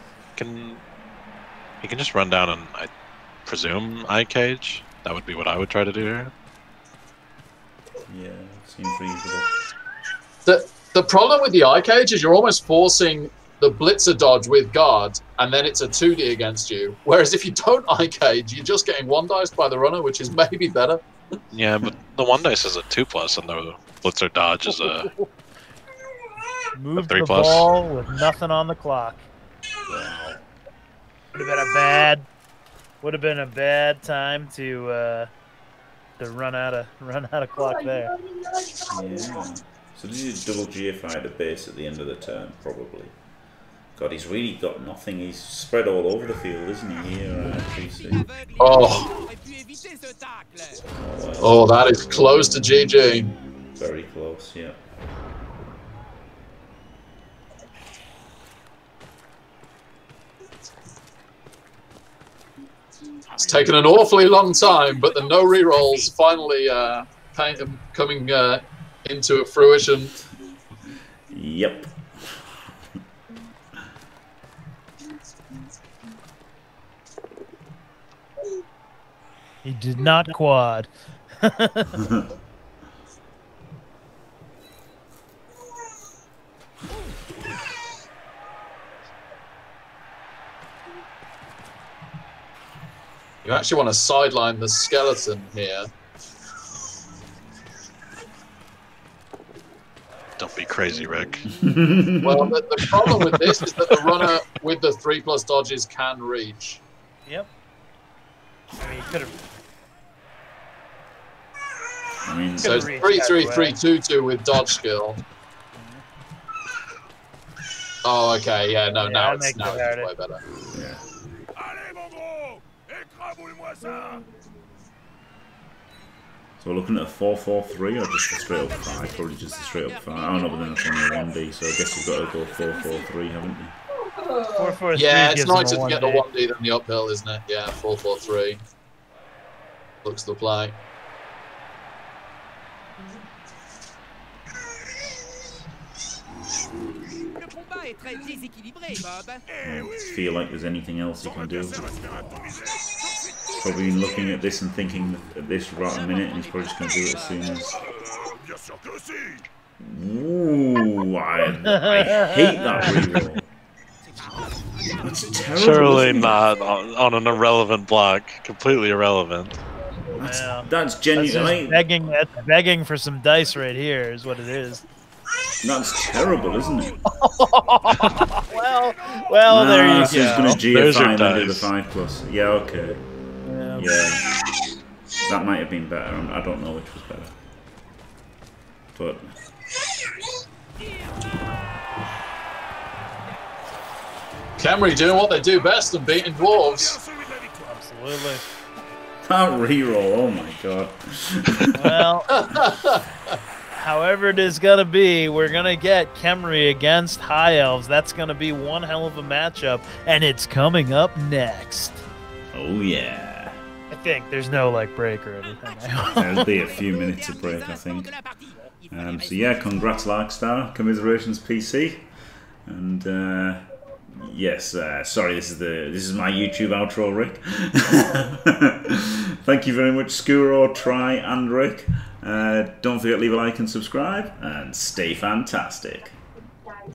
He can just run down and, I presume, eye cage. That would be what I would try to do here. Yeah, seems reasonable. The problem with the eye cage is you're almost forcing the blitzer dodge with guard, and then it's a 2D against you. Whereas if you don't eye cage, you're just getting one dice by the runner, which is maybe better. Yeah, but the one dice is a 2+, and the blitzer dodge is a Move the ball with nothing on the clock. Yeah. Would have been a bad time to run out of clock there. Yeah. So this is double GFI the base at the end of the turn, probably. God, he's really got nothing. He's spread all over the field, isn't he? Here, oh. Oh, that is close to GG. Very close, yeah. It's taken an awfully long time, but the no rerolls finally coming into fruition. Yep. He did not quad. You actually want to sideline the skeleton here. Don't be crazy, Rick. Well, the problem with this is that the runner with the 3+ dodges can reach. Yep. I mean, he could have. I mean, so it's 3-3-3-2-2 with dodge skill. Oh, okay, yeah, no, yeah, now it's way better. Yeah. So we're looking at a 4-4-3 or just a straight up 5? Probably just a straight up 5. I don't know, but then it's only a 1D, so I guess you've got to go 4-4-3, haven't you? 4-4-3. Yeah, it's nicer to get the 1D than the uphill, isn't it? Yeah, 4-4-3. Looks the play. I don't feel like there's anything else you can do. Probably looking at this and thinking at this right a minute, and he's probably just going to do it as soon as. Ooh, I hate that reroll. That's terrible. Surely not on an irrelevant block. Completely irrelevant. That's genuinely begging for some dice right here is what it is. That's terrible, isn't it? well, there you go. Going to GFI and do the 5+. Yeah, okay. Yeah, that might have been better. I don't know which was better. But Khemri doing what they do best and beating dwarves. Absolutely. That reroll, oh my god. Well, however it is gonna be, we're gonna get Khemri against High Elves. That's gonna be one hell of a matchup, and it's coming up next. Oh yeah. I think there's no like break or anything. There'll be a few minutes of break, I think. So yeah, congrats Larkstar, commiserations PC, and yes, sorry, this is my YouTube outro, Rick. Thank you very much, Scuro, Try, and Rick. Don't forget to leave a like and subscribe, and stay fantastic.